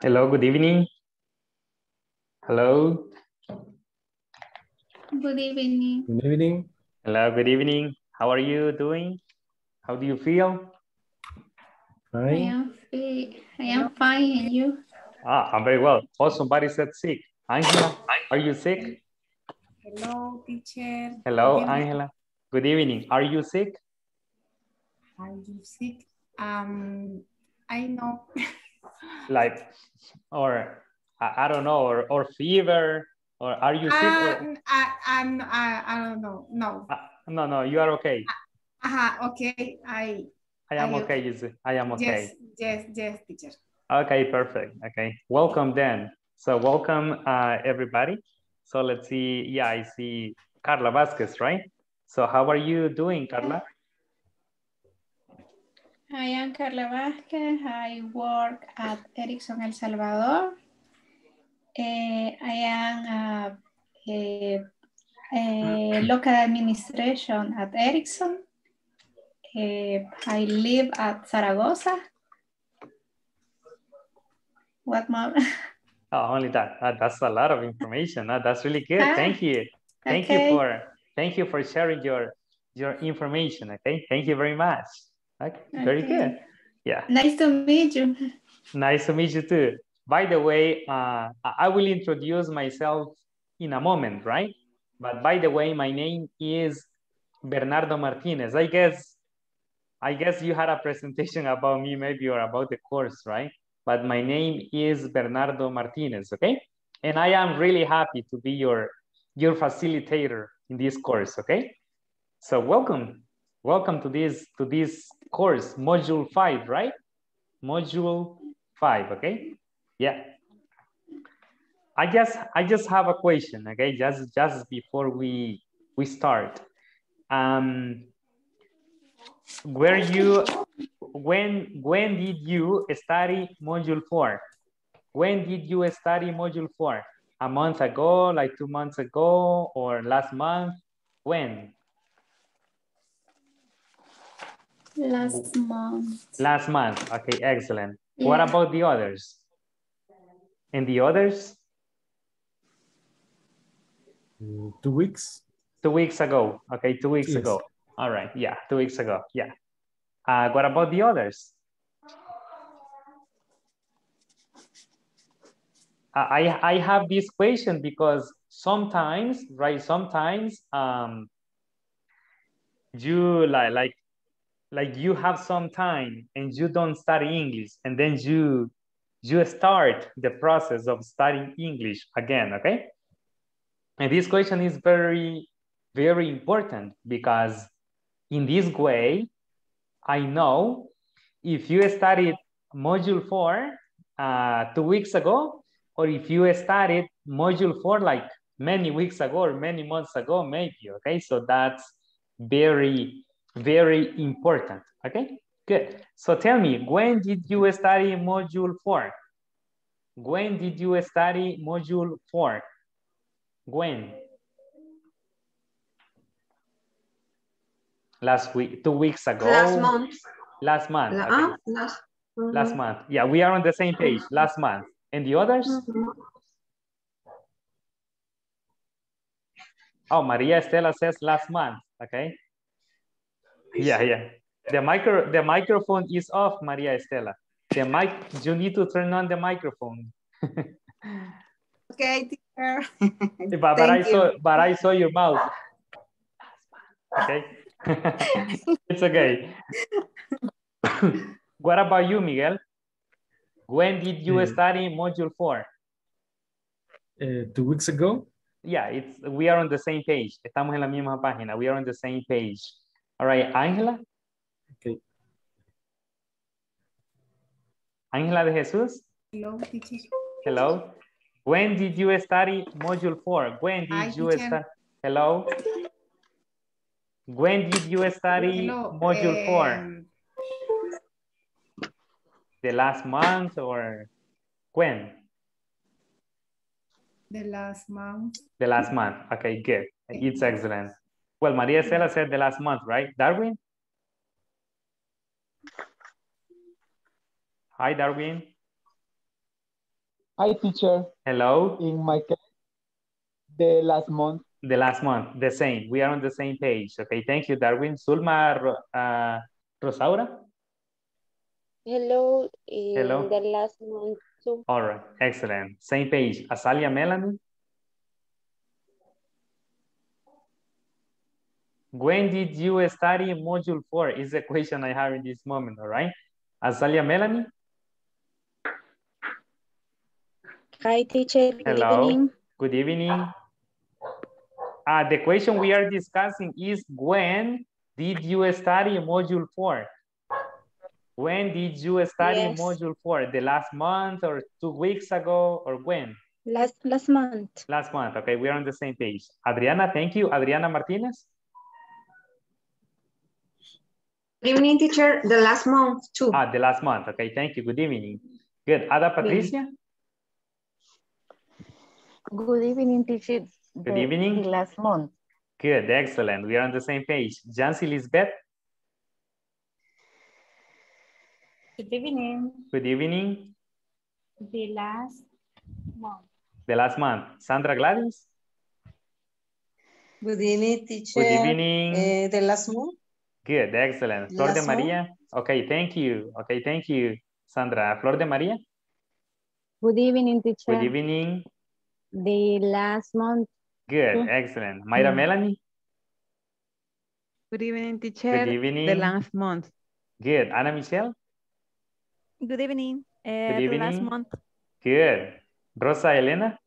Hello, good evening. Hello. Good evening. Good evening. Hello, good evening. How are you doing? How do you feel? Fine. I am fine, and you? Ah, I'm very well. Oh, somebody said sick. Angela, are you sick? Hello, teacher. Hello, Angela. Good evening. Are you sick? I'm sick. I know. Like, or I don't know, or fever, or are you sick? Or... I don't know. No. No, you are okay. Okay. I am okay. You see, I am okay. Yes, teacher. Okay, perfect. Okay, welcome then. So welcome everybody. So let's see. Yeah, I see Carla Vasquez, right? So how are you doing, Carla? I am Carla Vasquez. I work at Ericsson El Salvador. I am a local administration at Ericsson. I live at Zaragoza. What more? Oh, only that. That's a lot of information. That's really good. Thank you. Thank you for sharing your information. Okay. Thank you very much. Okay. Very good. Yeah. Nice to meet you. Nice to meet you too. By the way, I will introduce myself in a moment, right? But by the way, my name is Bernardo Martinez. I guess you had a presentation about me maybe or about the course, right? But my name is Bernardo Martinez, okay? And I am really happy to be your facilitator in this course, okay? So welcome. Welcome to this course, module 5, right? Module 5, okay? Yeah. I just have a question, okay? Just before we start. When did you study module 4? When did you study module 4? A month ago, like 2 months ago, or last month? When? Last month. Last month. Okay, excellent. Yeah. What about the others? And the others? 2 weeks. 2 weeks ago. Okay, 2 weeks ago. All right. Yeah, 2 weeks ago. Yeah. What about the others? I have this question because sometimes, right? Sometimes you like you have some time and you don't study English, and then you start the process of studying English again, okay? And this question is very, very important because in this way, I know if you studied module 4 2 weeks ago, or if you studied module 4 like many weeks ago or many months ago, maybe, okay? So that's very, very important, okay? Good. So tell me, when did you study module 4? When did you study module 4? When? Last week, 2 weeks ago. Last month. Last month. Okay. Last month. Yeah, we are on the same page. Last month. And the others? Oh, Maria Estela says last month. Okay. Yeah. The microphone is off, Maria Estela. The mic, you need to turn on the microphone. Okay, teacher. but I saw your mouth. Okay. It's okay. What about you, Miguel? When did you study module 4? 2 weeks ago. Yeah, we are on the same page. Estamos en la misma página. We are on the same page. All right, Angela. Okay. Angela de Jesus. Hello, teacher. Hello. When did you study module 4? When did you study? Hello. When did you study module 4? The last month or When? The last month. The last month. Okay, good. It's excellent. Well, Maria Estela said the last month, right? Darwin? Hi, Darwin. Hi, teacher. Hello. In my case, the last month. The last month, the same. We are on the same page. Okay, thank you, Darwin. Zulma, Rosaura? Hello. Hello. The last month too. All right, excellent. Same page. Asalia Melanie? When did you study module 4? Is the question I have in this moment, all right? Asalia Melanie? Hi, teacher. Hello. Good evening. Good evening. The question we are discussing is when did you study module 4? When did you study module 4? The last month or 2 weeks ago or when? Last month. Last month. Okay, we are on the same page. Adriana, thank you. Adriana Martinez? Good evening, teacher. The last month too. The last month. Okay, thank you. Good evening. Good. Ada Patricia? Good evening, teacher. Good evening. Last month. Good, excellent. We are on the same page. Jancy Lisbeth. Good evening. Good evening. The last month. The last month. Sandra Gladys. Good evening, teacher. Good evening. The last month. Good, excellent. Flor de Maria. Okay, thank you. Okay, thank you, Sandra. Flor de Maria. Good evening, teacher. Good evening. The last month. Good, excellent. Mayra Melanie. Good evening, teacher. Good evening. The last month. Good. Anna Michelle. Good evening. Good evening. The last month. Good. Rosa Elena.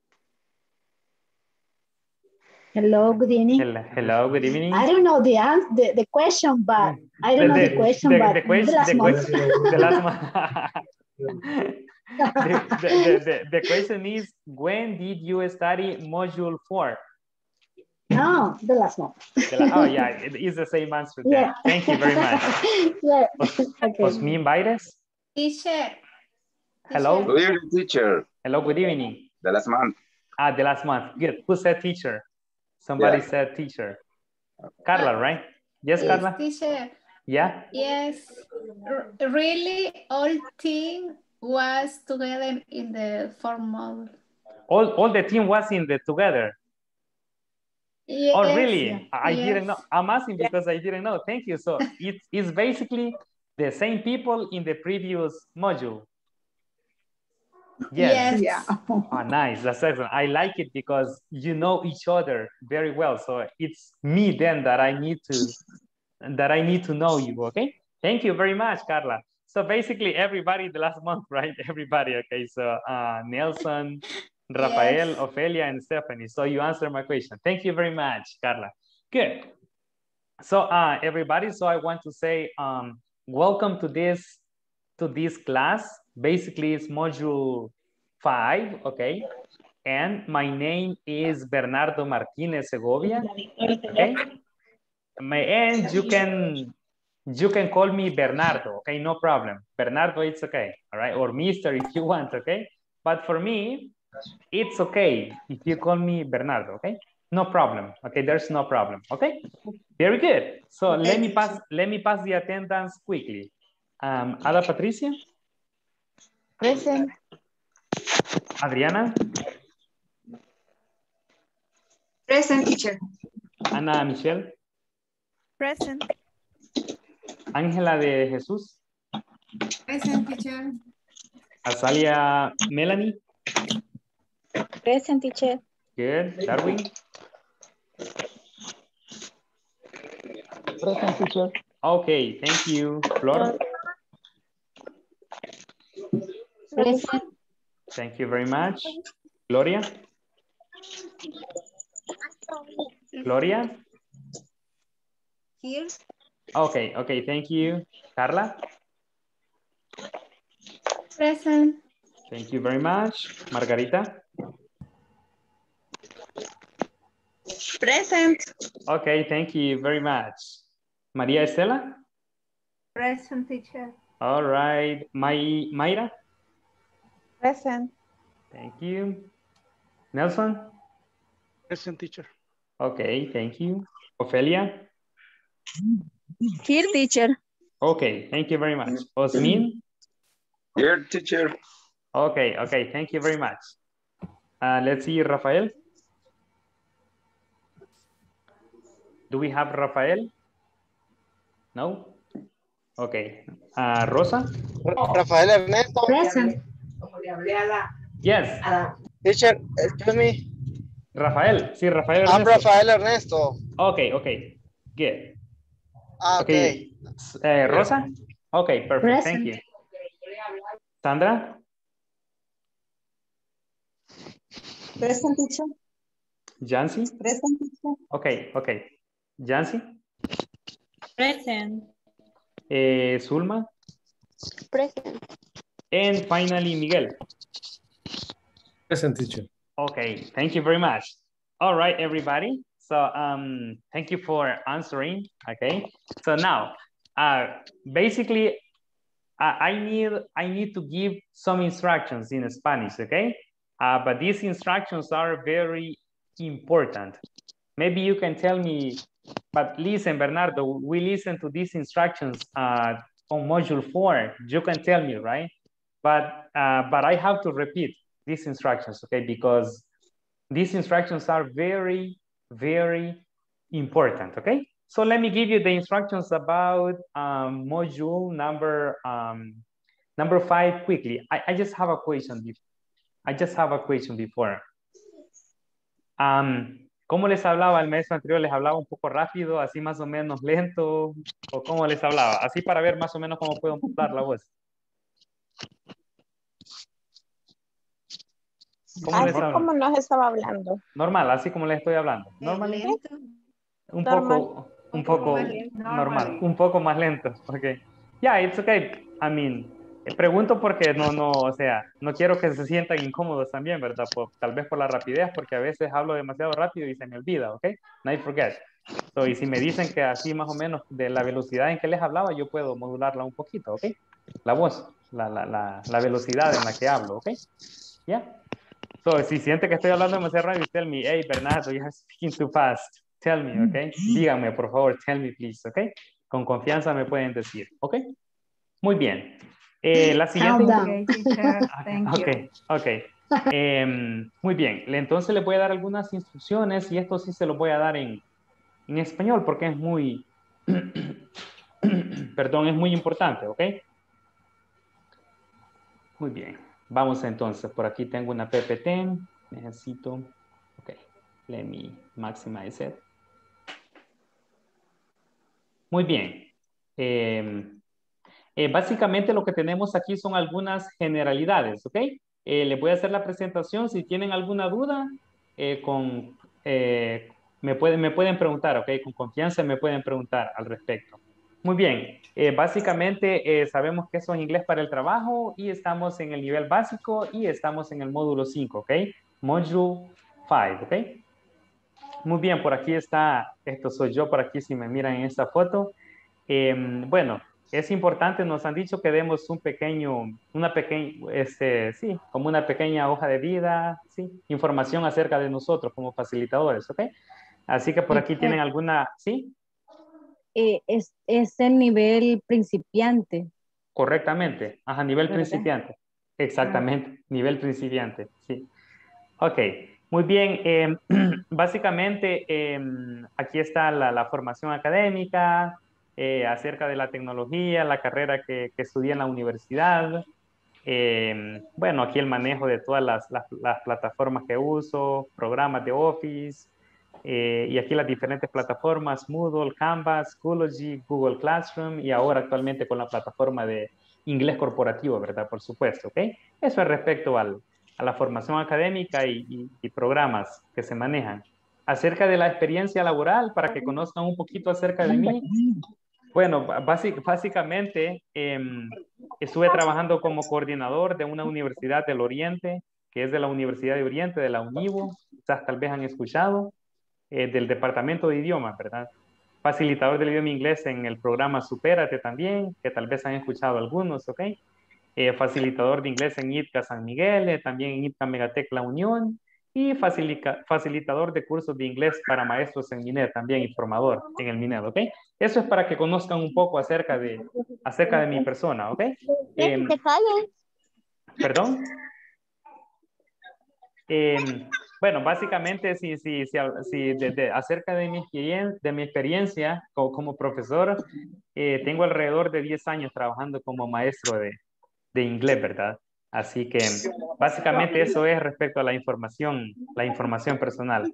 Hello, good evening. Hello, good evening. I don't know the answer, the question, but I don't know the question, but the last month. The question is, when did you study module 4? No, the last month. Oh, yeah, it is the same answer. Yeah. Thank you very much. Yeah. Okay. Osmin Baires? Teacher. Hello. Good evening, teacher. Hello, good evening. The last month. The last month. Good. Who said teacher? Somebody said teacher. Carla, right? Yes, Carla? Teacher. Yeah. Yes. Really, all team was together in the formal. All the team was in the together. Yes. Oh, really? I didn't know. I'm asking because I didn't know. Thank you. So it's basically the same people in the previous module. Yes. Yeah. Oh, nice. That's excellent. I like it because you know each other very well. So it's me then that I need to. Know you, okay? Thank you very much, Carla. So basically everybody the last month, right? Everybody, okay? So Nelson, Rafael, Ofelia, and Stephanie. So you answered my question. Thank you very much, Carla. Good. So everybody, so I want to say welcome to this class. Basically it's module 5, okay? And my name is Bernardo Martinez Segovia, okay? And you can call me Bernardo, okay? No problem. Bernardo, it's okay, all right? Or Mr. if you want, okay? But for me, it's okay if you call me Bernardo, okay? No problem, okay? There's no problem, okay? Very good. So let me pass the attendance quickly. Ada Patricia? Present. Adriana? Present, teacher. Anna Michelle? Present. Angela de Jesus. Present, teacher. Asalia Melanie. Present, teacher. Good. Darwin. Present, teacher. Okay, thank you. Flor. Present. Thank you very much. Gloria. Gloria. Here. Okay, okay, thank you. Carla? Present. Thank you very much. Margarita? Present. Okay, thank you very much. Maria Estela? Present, teacher. All right. Mayra? Present. Thank you. Nelson? Present, teacher. Okay, thank you. Ofelia? Here, teacher. Okay, thank you very much. Osmin? Here, teacher. Okay, okay, thank you very much. Let's see, Rafael. Do we have Rafael? No? Okay. Rosa? Rafael Ernesto. Present. Yes. Teacher, excuse me. Rafael. Sí, Rafael Ernesto. I'm Rafael Ernesto. Okay, okay. Good. Okay. Okay. Rosa? Okay, perfect. Present. Thank you. Sandra? Present, teacher. Jancy? Present, teacher. Okay, okay. Jancy? Present. Zulma? Present. And finally, Miguel? Present, teacher. Okay, thank you very much. All right, everybody. So thank you for answering, okay? So now, basically, I need to give some instructions in Spanish, okay? But these instructions are very important. Maybe you can tell me, but listen, Bernardo, we listen to these instructions on module 4. You can tell me, right? But I have to repeat these instructions, okay? Because these instructions are very, very important, okay? So let me give you the instructions about module number 5 quickly. I just have a question before. ¿Cómo les hablaba el mes anterior? ¿Les hablaba un poco rápido, así más o menos lento? ¿O cómo les hablaba? Así para ver más o menos cómo puedo montar la voz. Así como nos estaba hablando. Normal, así como les estoy hablando. ¿Normal? Un poco normal. Un poco más lento. Okay. Yeah, it's okay. I mean... Pregunto porque no quiero que se sientan incómodos también, ¿verdad? Tal vez por la rapidez, porque a veces hablo demasiado rápido y se me olvida, ¿ok? No I forget. So, y si me dicen que así más o menos de la velocidad en que les hablaba, yo puedo modularla un poquito, ¿ok? La voz, la velocidad en la que hablo, ¿ok? ¿Ya? Yeah. So, si siente que estoy hablando demasiado rápido, tell me, hey, Bernardo, you're speaking too fast. Tell me, ¿ok? Dígame, por favor, tell me, please, ¿ok? Con confianza me pueden decir, ¿ok? Muy bien. La siguiente. Ok. Muy bien. Entonces les voy a dar algunas instrucciones y esto sí se los voy a dar en español porque es muy, perdón, es muy importante, ¿ok? Muy bien. Vamos entonces. Por aquí tengo una PPT. Necesito. Ok. Let me maximize it. Muy bien. Básicamente lo que tenemos aquí son algunas generalidades, ¿ok? Les voy a hacer la presentación. Si tienen alguna duda, me pueden preguntar, ¿ok? Con confianza me pueden preguntar al respecto. Muy bien. Básicamente sabemos que eso es inglés para el trabajo y estamos en el nivel básico y estamos en el módulo 5, ¿ok? Module 5, ¿ok? Muy bien, por aquí está, esto soy yo, por aquí si me miran en esta foto. Bueno. Es importante, nos han dicho que demos una pequeña hoja de vida, sí, información acerca de nosotros como facilitadores, ¿ok? Así que por aquí tienen alguna, ¿sí? Es el nivel principiante. Correctamente, ajá, nivel principiante. Exactamente, nivel principiante, sí. Ok, muy bien, básicamente aquí está la formación académica, acerca de la tecnología, la carrera que estudié en la universidad. Bueno, aquí el manejo de todas las plataformas que uso, programas de Office, y aquí las diferentes plataformas, Moodle, Canvas, Schoology, Google Classroom, y ahora actualmente con la plataforma de Inglés Corporativo, ¿verdad? Por supuesto, ¿ok? Eso es respecto a la formación académica y programas que se manejan. Acerca de la experiencia laboral, para que conozcan un poquito acerca de mí. Bueno, básicamente estuve trabajando como coordinador de una universidad del Oriente, que es de la Universidad de Oriente, de la UNIVO, quizás tal vez han escuchado, del Departamento de Idiomas, ¿verdad? Facilitador del idioma inglés en el programa Supérate también, que tal vez han escuchado algunos, ¿ok? facilitador de inglés en ITCA San Miguel, también en ITCA Megatec La Unión, y facilitador de cursos de inglés para maestros en MINED, también informador en el MINED, ¿ok? Eso es para que conozcan un poco acerca de mi persona, ¿ok? ¿Perdón? Bueno, básicamente, acerca de mi experiencia como profesor, tengo alrededor de 10 años trabajando como maestro de inglés, ¿verdad? Así que básicamente eso es respecto a la información personal.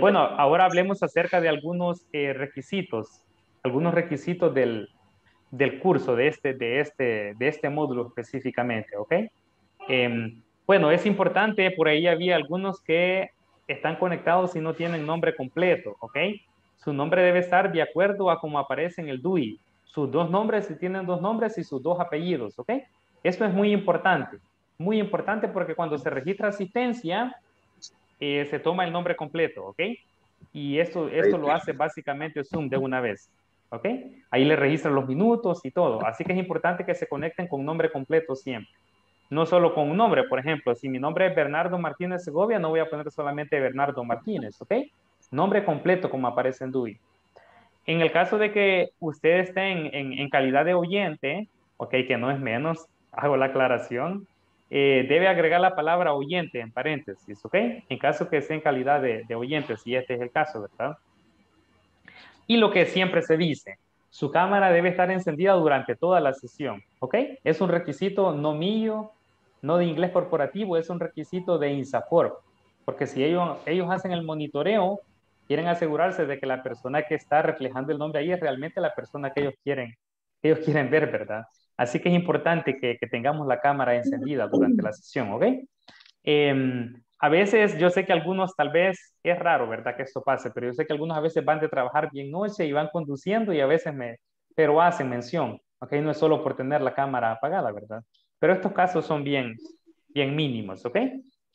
Bueno, ahora hablemos acerca de algunos requisitos del curso, de este módulo específicamente, ¿ok? Bueno, es importante, por ahí había algunos que están conectados y no tienen nombre completo, ¿ok? Su nombre debe estar de acuerdo a cómo aparece en el DUI. Sus dos nombres, si tienen dos nombres, y sus dos apellidos, ¿ok? Esto es muy importante porque cuando se registra asistencia, se toma el nombre completo, ¿ok? Y esto lo hace básicamente Zoom de una vez, ¿ok? Ahí le registran los minutos y todo. Así que es importante que se conecten con nombre completo siempre. No solo con un nombre, por ejemplo, si mi nombre es Bernardo Martinez Segovia, no voy a poner solamente Bernardo Martínez, ¿ok? Nombre completo como aparece en DUI. En el caso de que usted esté en calidad de oyente, ¿ok? Que no es menos, hago la aclaración, debe agregar la palabra oyente en paréntesis, ¿ok? En caso que esté en calidad de oyente, si este es el caso, ¿verdad? Y lo que siempre se dice, su cámara debe estar encendida durante toda la sesión, ¿ok? Es un requisito no mío, no de Inglés Corporativo, es un requisito de INSAFORP, porque si ellos hacen el monitoreo, quieren asegurarse de que la persona que está reflejando el nombre ahí es realmente la persona que ellos quieren ver, ¿verdad? Así que es importante que tengamos la cámara encendida durante la sesión, ¿ok? A veces, yo sé que algunos tal vez, es raro, ¿verdad? Que esto pase, pero yo sé que algunos a veces van de trabajar bien noche y van conduciendo y a veces pero hacen mención, ¿ok? No es solo por tener la cámara apagada, ¿verdad? Pero estos casos son bien mínimos, ¿ok?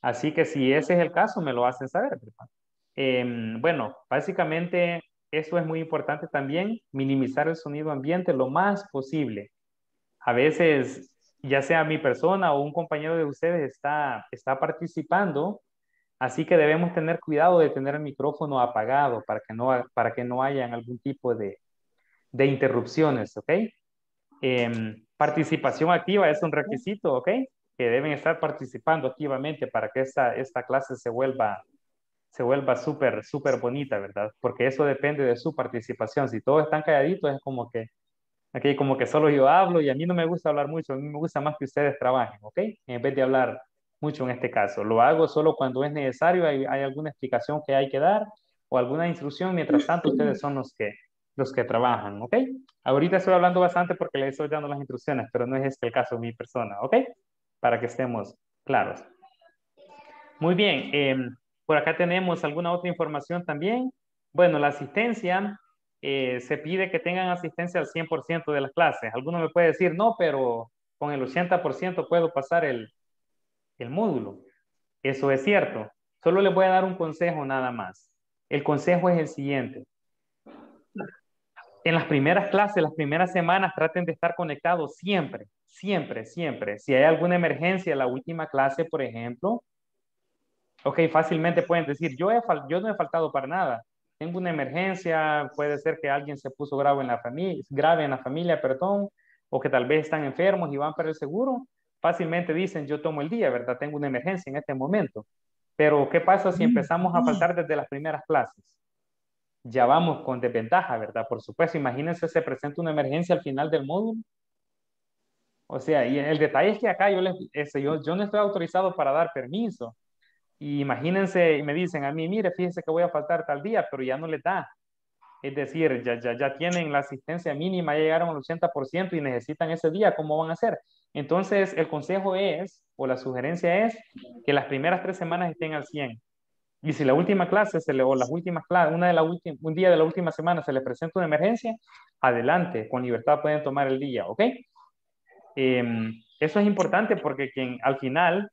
Así que si ese es el caso, me lo hacen saber, ¿verdad? Bueno, básicamente, eso es muy importante también, minimizar el sonido ambiente lo más posible. A veces, ya sea mi persona o un compañero de ustedes está participando, así que debemos tener cuidado de tener el micrófono apagado para que no hayan algún tipo de interrupciones, ¿ok? Participación activa es un requisito, ¿ok? Que deben estar participando activamente para que esta clase se vuelva súper bonita, ¿verdad? Porque eso depende de su participación. Si todos están calladitos, es como que solo yo hablo y a mí no me gusta hablar mucho, a mí me gusta más que ustedes trabajen, ¿ok? En vez de hablar mucho en este caso. Lo hago solo cuando es necesario, hay alguna explicación que hay que dar o alguna instrucción, mientras tanto ustedes son los que trabajan, ¿ok? Ahorita estoy hablando bastante porque les estoy dando las instrucciones, pero no es este el caso de mi persona, ¿ok? Para que estemos claros. Muy bien, por acá tenemos alguna otra información también. Bueno, la asistencia, se pide que tengan asistencia al 100% de las clases. Alguno me puede decir, no, pero con el 80% puedo pasar el módulo. Eso es cierto. Solo les voy a dar un consejo nada más. El consejo es el siguiente. En las primeras clases, las primeras semanas, traten de estar conectados siempre, siempre, siempre. Si hay alguna emergencia en la última clase, por ejemplo, ok, fácilmente pueden decir, yo no he faltado para nada. Tengo una emergencia, puede ser que alguien se puso grave en la familia, perdón, o que tal vez están enfermos y van para el seguro. Fácilmente dicen, yo tomo el día, ¿verdad? Tengo una emergencia en este momento. Pero, ¿qué pasa si empezamos a faltar desde las primeras clases? Ya vamos con desventaja, ¿verdad? Por supuesto, imagínense, se presenta una emergencia al final del módulo. O sea, y el detalle es que acá yo no estoy autorizado para dar permiso. Y imagínense, me dicen a mí, mire, fíjense que voy a faltar tal día, pero ya no les da. Es decir, ya tienen la asistencia mínima, ya llegaron al 80% y necesitan ese día, ¿cómo van a hacer? Entonces, el consejo es, o la sugerencia es, que las primeras 3 semanas estén al 100. Y si la última clase, un día de la última semana se les presenta una emergencia, adelante, con libertad pueden tomar el día, ¿ok? Eso es importante porque al final,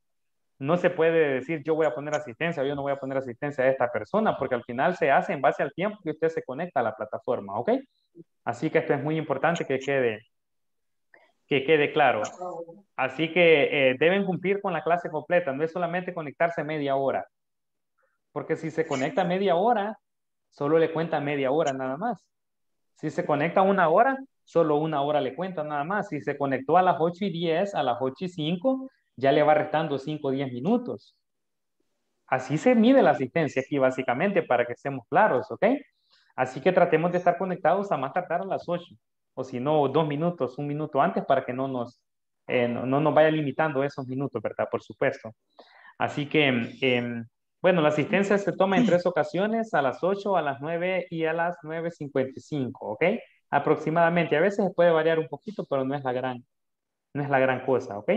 no se puede decir yo voy a poner asistencia, yo no voy a poner asistencia a esta persona, porque al final se hace en base al tiempo que usted se conecta a la plataforma, ¿ok? Así que esto es muy importante que quede claro. Así que deben cumplir con la clase completa, no es solamente conectarse media hora. Porque si se conecta media hora, solo le cuenta media hora nada más. Si se conecta una hora, solo una hora le cuenta nada más. Si se conectó a las 8:10, a las 8:05, ya le va restando 5 o 10 minutos. Así se mide la asistencia aquí básicamente, para que estemos claros, ¿ok? Así que tratemos de estar conectados a más tardar a las 8. O si no, 2 minutos, 1 minuto antes, para que no nos vaya limitando esos minutos, ¿verdad? Por supuesto. Así que, bueno, la asistencia se toma en 3 ocasiones, a las 8, a las 9 y a las 9:55, ¿ok? Aproximadamente. A veces puede variar un poquito, pero no es la gran cosa, ¿ok?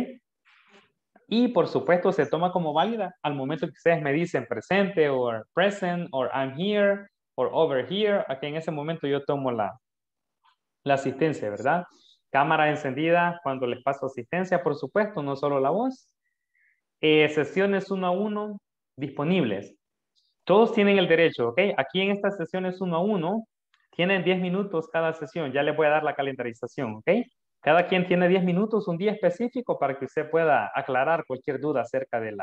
Y, por supuesto, se toma como válida al momento que ustedes me dicen presente, o present, o I'm here, o over here. Aquí en ese momento yo tomo la asistencia, ¿verdad? Cámara encendida cuando les paso asistencia, por supuesto, no solo la voz. Sesiones 1 a 1 disponibles. Todos tienen el derecho, ¿ok? Aquí en estas sesiones 1 a 1, tienen 10 minutos cada sesión. Ya les voy a dar la calendarización, ¿ok? Cada quien tiene 10 minutos, un día específico para que usted pueda aclarar cualquier duda acerca de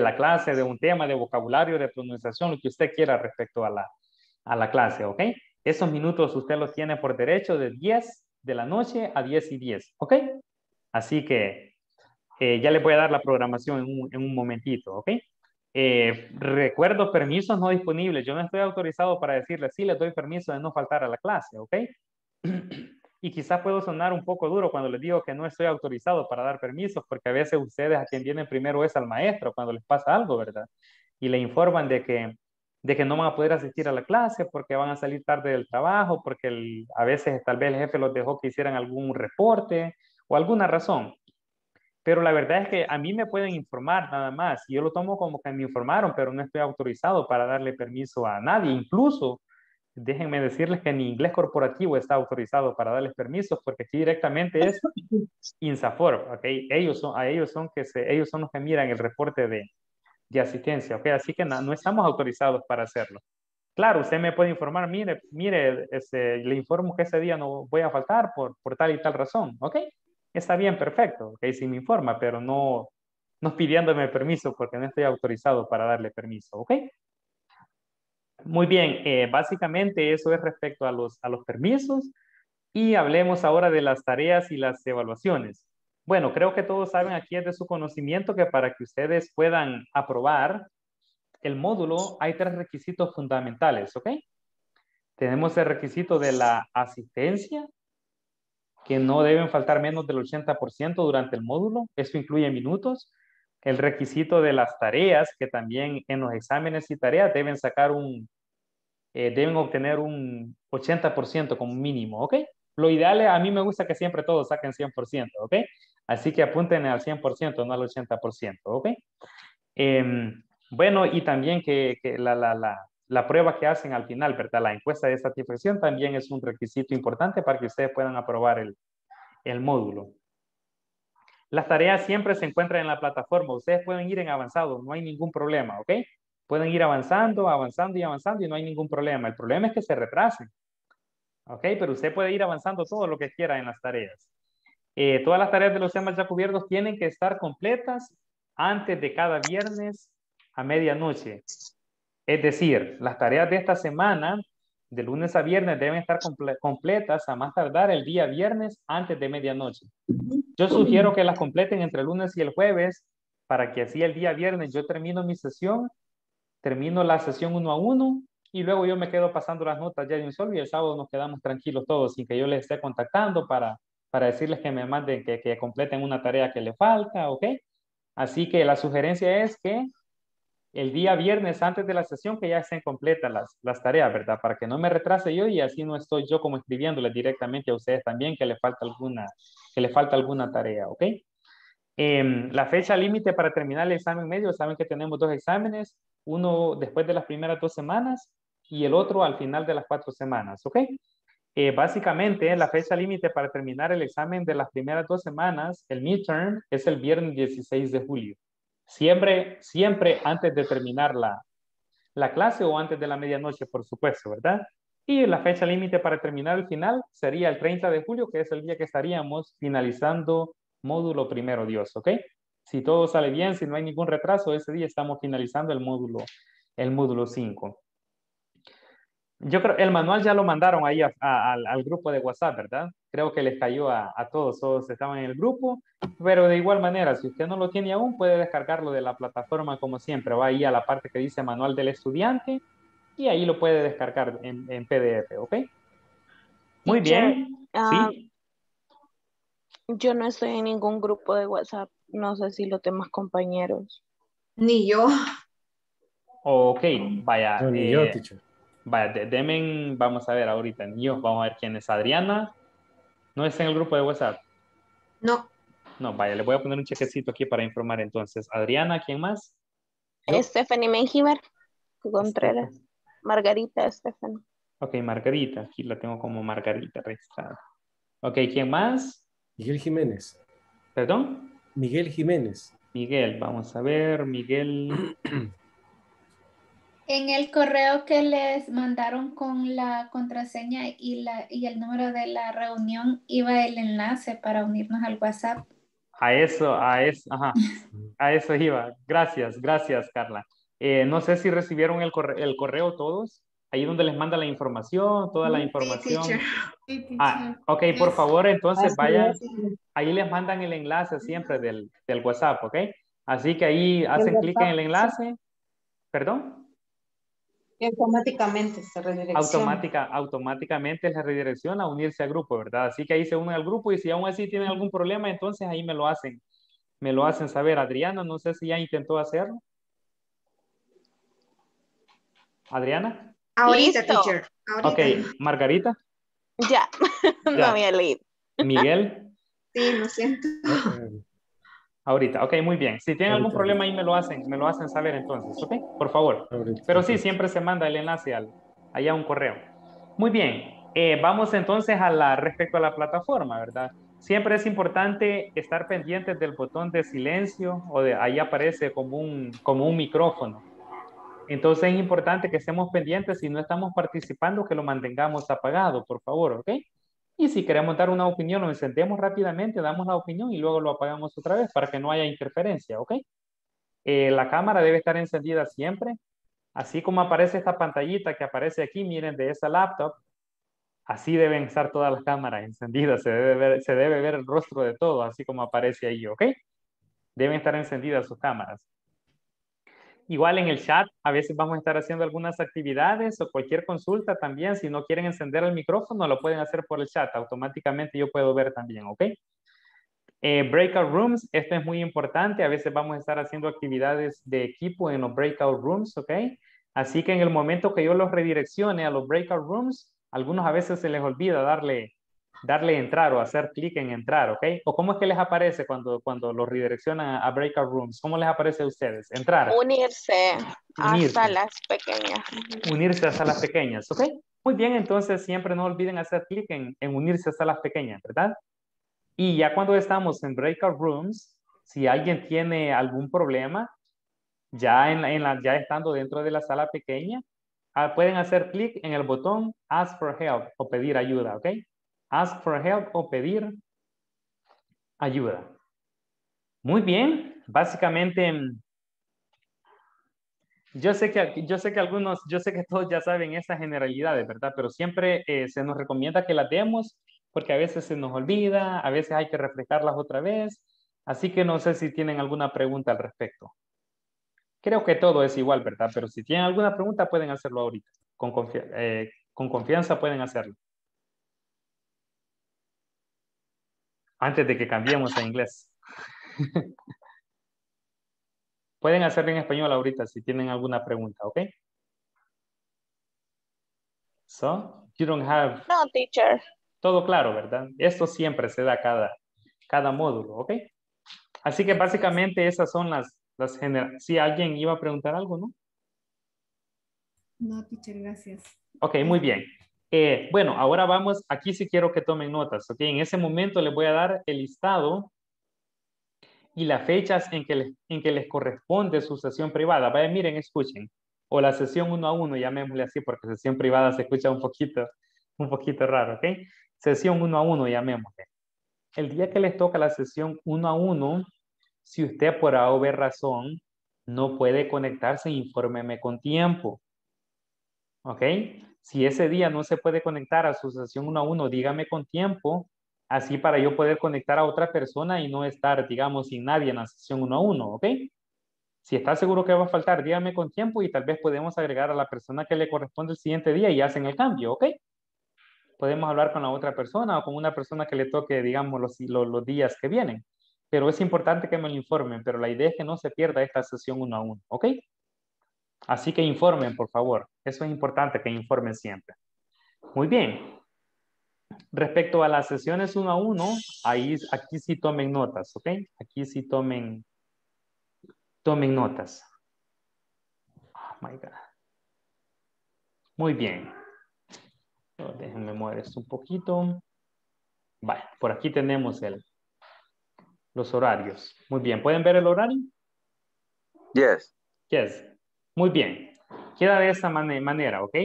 la clase, de un tema, de vocabulario, de pronunciación, lo que usted quiera respecto a la clase, ¿ok? Esos minutos usted los tiene por derecho de 10 de la noche a 10:10, ¿ok? Así que ya les voy a dar la programación en un momentito, ¿ok? Recuerdo, permisos no disponibles. Yo no estoy autorizado para decirles, sí, les doy permiso de no faltar a la clase, ¿ok? Y quizás puedo sonar un poco duro cuando les digo que no estoy autorizado para dar permisos, porque a veces ustedes a quien vienen primero es al maestro cuando les pasa algo, ¿verdad? Y le informan de que no van a poder asistir a la clase porque van a salir tarde del trabajo, porque a veces tal vez el jefe los dejó que hicieran algún reporte o alguna razón. Pero la verdad es que a mí me pueden informar nada más. Yo lo tomo como que me informaron, pero no estoy autorizado para darle permiso a nadie. Incluso, déjenme decirles que ni Inglés Corporativo está autorizado para darles permisos, porque aquí directamente es INSAFORP, ¿ok? Ellos son los que miran el reporte de asistencia, ¿ok? Así que no estamos autorizados para hacerlo. Claro, usted me puede informar, mire, le informo que ese día no voy a faltar por tal y tal razón, ¿ok? Está bien, perfecto, ¿ok? Sí me informa, pero no pidiéndome permiso, porque no estoy autorizado para darle permiso, ¿ok? Muy bien, básicamente eso es respecto a los permisos, y hablemos ahora de las tareas y las evaluaciones. Bueno, creo que todos saben, aquí es de su conocimiento que para que ustedes puedan aprobar el módulo hay 3 requisitos fundamentales, ¿ok? Tenemos el requisito de la asistencia, que no deben faltar menos del 80% durante el módulo, eso incluye minutos. El requisito de las tareas, que también en los exámenes y tareas deben sacar deben obtener un 80% como mínimo, ¿ok? Lo ideal es, a mí me gusta que siempre todos saquen 100%, ¿ok? Así que apunten al 100%, no al 80%, ¿ok? Bueno, y también que la prueba que hacen al final, ¿verdad? La encuesta de satisfacción también es un requisito importante para que ustedes puedan aprobar el módulo. Las tareas siempre se encuentran en la plataforma. Ustedes pueden ir en avanzado, no hay ningún problema, ¿ok? Pueden ir avanzando y no hay ningún problema. El problema es que se retrasen, ¿ok? Pero usted puede ir avanzando todo lo que quiera en las tareas. Todas las tareas de los temas ya cubiertos tienen que estar completas antes de cada viernes a medianoche. Es decir, las tareas de esta semana, de lunes a viernes, deben estar completas a más tardar el día viernes antes de medianoche. Yo sugiero que las completen entre el lunes y el jueves, para que así el día viernes yo termino mi sesión, termino la sesión 1 a 1, y luego yo me quedo pasando las notas ya de un solo, y el sábado nos quedamos tranquilos todos sin que yo les esté contactando para decirles que me manden, que completen una tarea que le falta, ¿ok? Así que la sugerencia es que el día viernes antes de la sesión que ya estén completas las tareas, ¿verdad? Para que no me retrase yo, y así no estoy yo como escribiéndoles directamente a ustedes también que les falta alguna tarea, ¿ok? La fecha límite para terminar el examen medio, saben que tenemos 2 exámenes, uno después de las primeras 2 semanas y el otro al final de las 4 semanas, ¿ok? Básicamente, la fecha límite para terminar el examen de las primeras 2 semanas, el midterm, es el viernes 16 de julio. Siempre antes de terminar la clase o antes de la medianoche, por supuesto, ¿verdad? Y la fecha límite para terminar el final sería el 30 de julio, que es el día que estaríamos finalizando módulo primero, Dios, ¿ok? Si todo sale bien, si no hay ningún retraso, ese día estamos finalizando el módulo 5. Yo creo, el manual ya lo mandaron ahí al grupo de WhatsApp, ¿verdad? Creo que les cayó a todos, todos estaban en el grupo, pero de igual manera, si usted no lo tiene aún, puede descargarlo de la plataforma como siempre, va ahí a la parte que dice manual del estudiante y ahí lo puede descargar en PDF, ¿ok? Muy bien. ¿Sí? Yo no estoy en ningún grupo de WhatsApp, no sé si los demás compañeros. Ni yo. Ok, vaya. No, ni yo, teacher. Vaya, vamos a ver ahorita, niños, vamos a ver quién es. Adriana, ¿no está en el grupo de WhatsApp? No. No, vaya, le voy a poner un chequecito aquí para informar entonces. Adriana, ¿quién más? ¿No? Stephanie Menjivar Contreras. Stephanie. Margarita, Stephanie. Ok, Margarita, aquí la tengo como Margarita registrada. Ok, ¿quién más? Miguel Jiménez. ¿Perdón? Miguel Jiménez. Miguel, vamos a ver, Miguel... En el correo que les mandaron con la contraseña y el número de la reunión iba el enlace para unirnos al WhatsApp. Ajá, a eso iba. Gracias, Carla. No sé si recibieron el correo todos, ahí donde les manda la información, toda la información. Ah, ok, por favor, entonces vayan, ahí les mandan el enlace siempre del WhatsApp, ¿ok? Así que ahí hacen clic en el enlace. ¿Perdón? Y automáticamente se redirecciona. Automáticamente se redirecciona a unirse al grupo, ¿verdad? Así que ahí se unen al grupo y si aún así tienen algún problema, entonces ahí me lo hacen saber. Adriana, no sé si ya intentó hacerlo. ¿Adriana? Ahorita, teacher. Ok, Margarita. Ya, no había leído. ¿Miguel? Sí, lo siento. Ahorita, ok, muy bien. Si tienen algún problema ahí me lo hacen saber entonces, ¿ok? Por favor. Pero sí, siempre se manda el enlace allá a un correo. Muy bien, vamos entonces respecto a la plataforma, ¿verdad? Siempre es importante estar pendientes del botón de silencio o ahí aparece como un micrófono. Entonces es importante que estemos pendientes, si no estamos participando, que lo mantengamos apagado, por favor, ¿ok? Y si queremos dar una opinión, lo encendemos rápidamente, damos la opinión y luego lo apagamos otra vez para que no haya interferencia, ¿ok? La cámara debe estar encendida siempre. Así como aparece esta pantallita que aparece aquí, miren, de esa laptop, así deben estar todas las cámaras encendidas. Se debe ver el rostro de todo, así como aparece ahí, ¿ok? Deben estar encendidas sus cámaras. Igual en el chat, a veces vamos a estar haciendo algunas actividades o cualquier consulta también. Si no quieren encender el micrófono, lo pueden hacer por el chat. Automáticamente yo puedo ver también, ¿ok? Breakout rooms, esto es muy importante. A veces vamos a estar haciendo actividades de equipo en los breakout rooms, ¿ok? Así que en el momento que yo los redireccione a los breakout rooms, algunos a veces se les olvida darle entrar o hacer clic en entrar, ¿ok? ¿O cómo es que les aparece cuando los redireccionan a breakout rooms? ¿Cómo les aparece a ustedes? Entrar. Unirse. Salas pequeñas. Unirse a salas pequeñas, ¿ok? Muy bien, entonces siempre no olviden hacer clic en unirse a salas pequeñas, ¿verdad? Y ya cuando estamos en breakout rooms, si alguien tiene algún problema, ya estando dentro de la sala pequeña, pueden hacer clic en el botón Ask for Help o pedir ayuda, ¿ok? Ask for help o pedir ayuda. Muy bien. Básicamente, yo sé que todos ya saben estas generalidades, ¿verdad? Pero siempre se nos recomienda que las demos porque a veces se nos olvida, a veces hay que refrescarlas otra vez. Así que no sé si tienen alguna pregunta al respecto. Creo que todo es igual, ¿verdad? Pero si tienen alguna pregunta pueden hacerlo ahorita. Con confianza pueden hacerlo. Antes de que cambiemos a inglés. Pueden hacerlo en español ahorita si tienen alguna pregunta, ¿ok? So, you don't have... No, teacher. Todo claro, ¿verdad? Esto siempre se da cada módulo, ¿ok? Así que básicamente esas son las generales. Si alguien iba a preguntar algo, ¿no? No, teacher, gracias. Ok, muy bien. Bueno, ahora vamos, aquí sí quiero que tomen notas, ¿ok? En ese momento les voy a dar el listado y las fechas en que les corresponde su sesión privada. Vaya, miren, escuchen. o la sesión 1 a 1, llamémosle así, porque sesión privada se escucha un poquito raro, ¿ok? Sesión 1 a 1, llamémosle. El día que les toca la sesión 1 a 1, si usted por A o B razón no puede conectarse, infórmeme con tiempo, ¿ok? Si ese día no se puede conectar a su sesión 1 a 1, dígame con tiempo, así para yo poder conectar a otra persona y no estar, digamos, sin nadie en la sesión 1 a 1, ¿ok? Si está seguro que va a faltar, dígame con tiempo y tal vez podemos agregar a la persona que le corresponde el siguiente día y hacen el cambio, ¿ok? Podemos hablar con la otra persona o con una persona que le toque, digamos, los días que vienen. Pero es importante que me lo informen, pero la idea es que no se pierda esta sesión 1 a 1, ¿ok? Así que informen, por favor. Eso es importante, que informen siempre. Muy bien. Respecto a las sesiones 1 a 1, aquí sí tomen notas, ¿ok? Aquí sí tomen notas. Oh, my God. Muy bien. Déjenme mover esto un poquito. Vale, por aquí tenemos los horarios. Muy bien, ¿pueden ver el horario? Yes. Yes. Muy bien. Queda de esta manera, ¿ok?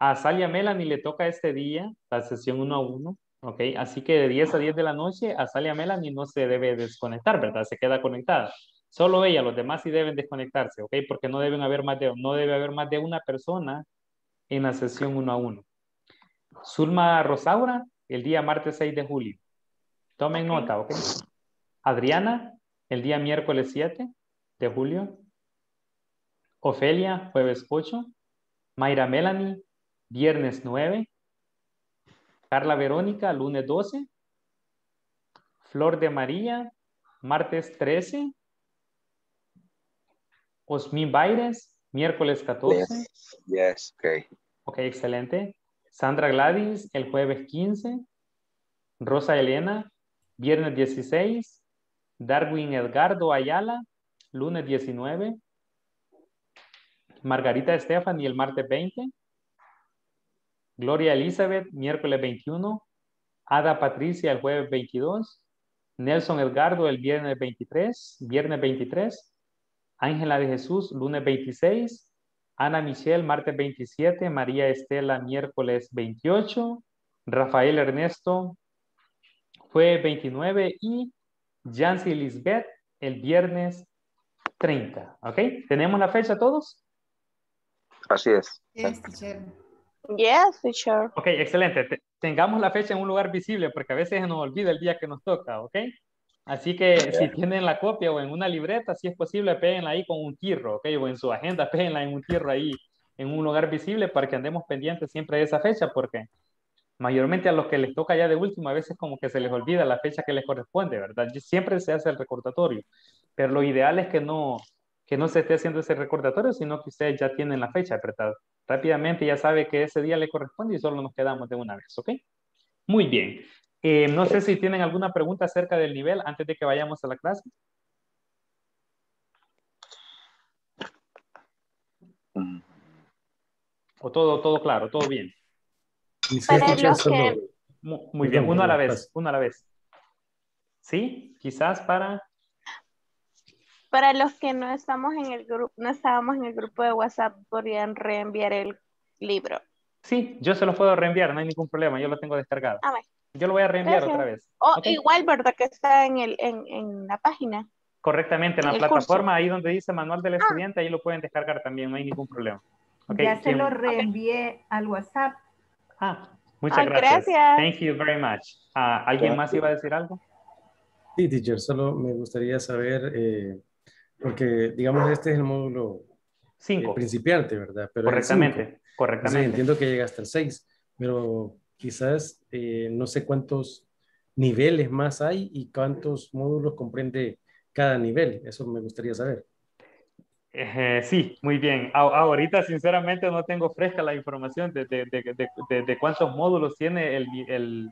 A Asalia Melanie le toca este día la sesión 1 a 1, ¿ok? Así que de 10 a 10 de la noche, Asalia Melanie no se debe desconectar, ¿verdad? Se queda conectada. Solo ella, los demás sí deben desconectarse, ¿ok? Porque no debe haber más de una persona en la sesión 1 a 1. Zulma Rosaura, el día martes 6 de julio. Tomen nota, ¿ok? Adriana, el día miércoles 7 de julio. Ofelia, jueves 8. Mayra Melanie, viernes 9. Carla Verónica, lunes 12. Flor de María, martes 13. Osmin Baires, miércoles 14. Yes, yes, okay. Ok, excelente. Sandra Gladys, el jueves 15. Rosa Elena, viernes 16. Darwin Edgardo Ayala, lunes 19. Margarita Stephanie, el martes 20. Gloria Elizabeth, miércoles 21. Ada Patricia, el jueves 22. Nelson Edgardo, el viernes 23. Angela de Jesus, lunes 26. Anna Michelle, martes 27. María Estela, miércoles 28. Rafael Ernesto, jueves 29. Y Jancy Lisbeth, el viernes 30. ¿Ok? ¿Tenemos la fecha todos? Así es. Yes, teacher. Yes, teacher. Ok, excelente. Tengamos la fecha en un lugar visible porque a veces nos olvida el día que nos toca, ¿ok? Así que si tienen la copia o en una libreta, si es posible, péguenla ahí con un tirro, ¿ok? O en su agenda, péguenla en un tirro ahí, en un lugar visible para que andemos pendientes siempre de esa fecha porque mayormente a los que les toca ya de último, a veces como que se les olvida la fecha que les corresponde, ¿verdad? Siempre se hace el recordatorio, pero lo ideal es que no se esté haciendo ese recordatorio, sino que ustedes ya tienen la fecha, ¿verdad? Rápidamente ya sabe que ese día le corresponde y solo nos quedamos de una vez, ¿ok? Muy bien. No sé si tienen alguna pregunta acerca del nivel antes de que vayamos a la clase. O todo claro, todo bien. Muy bien, uno a la vez. ¿Sí? Quizás para los que no estábamos en el grupo de WhatsApp, podrían reenviar el libro. Sí, yo se los puedo reenviar, no hay ningún problema, yo lo tengo descargado. A ver. Yo lo voy a reenviar otra vez. Oh, okay. Igual, ¿verdad? Que está en la página. Correctamente, en la plataforma, curso. Ahí donde dice manual del estudiante, ahí lo pueden descargar también, no hay ningún problema. Okay, ya se lo reenvié al WhatsApp. Ah, muchas gracias. Thank you very much. ¿Alguien más iba a decir algo? Sí, teacher, solo me gustaría saber... porque, digamos, este es el módulo 5. Principiante, ¿verdad? Pero correctamente. Entonces, entiendo que llega hasta el 6, pero quizás no sé cuántos niveles más hay y cuántos módulos comprende cada nivel. Eso me gustaría saber. Sí, muy bien. Ahorita, sinceramente, no tengo fresca la información de cuántos módulos tiene el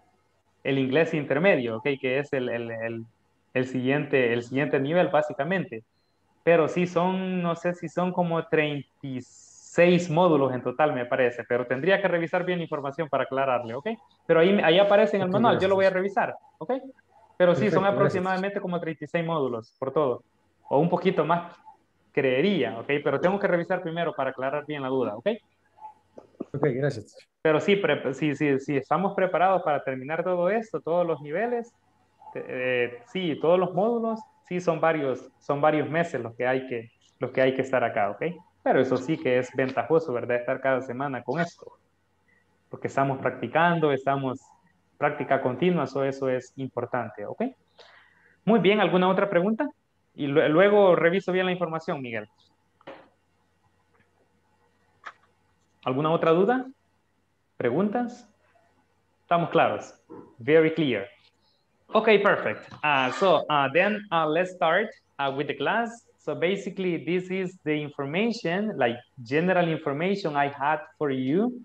inglés intermedio, ¿okay? Que es el siguiente nivel, básicamente. Pero sí son, no sé si son como 36 módulos en total, me parece. Pero tendría que revisar bien la información para aclararle, ¿ok? Pero ahí aparece en el manual, yo lo voy a revisar, ¿ok? Pero sí, son aproximadamente como 36 módulos por todo. O un poquito más. Creería, ok, pero tengo que revisar primero para aclarar bien la duda, ok. Ok, gracias. Pero sí, si estamos preparados para terminar todo esto, todos los niveles, sí, todos los módulos, sí son varios meses los que hay que estar acá, ok. Pero eso sí que es ventajoso, ¿verdad? Estar cada semana con esto. Porque estamos practicando, estamos práctica continua, eso es importante, ¿ok? Muy bien, ¿alguna otra pregunta? Y luego reviso bien la información, Miguel. ¿Alguna otra duda? ¿Preguntas? Estamos claros. Very clear. Okay, perfect. So then let's start with the class. So basically, this is the information, like general information I had for you.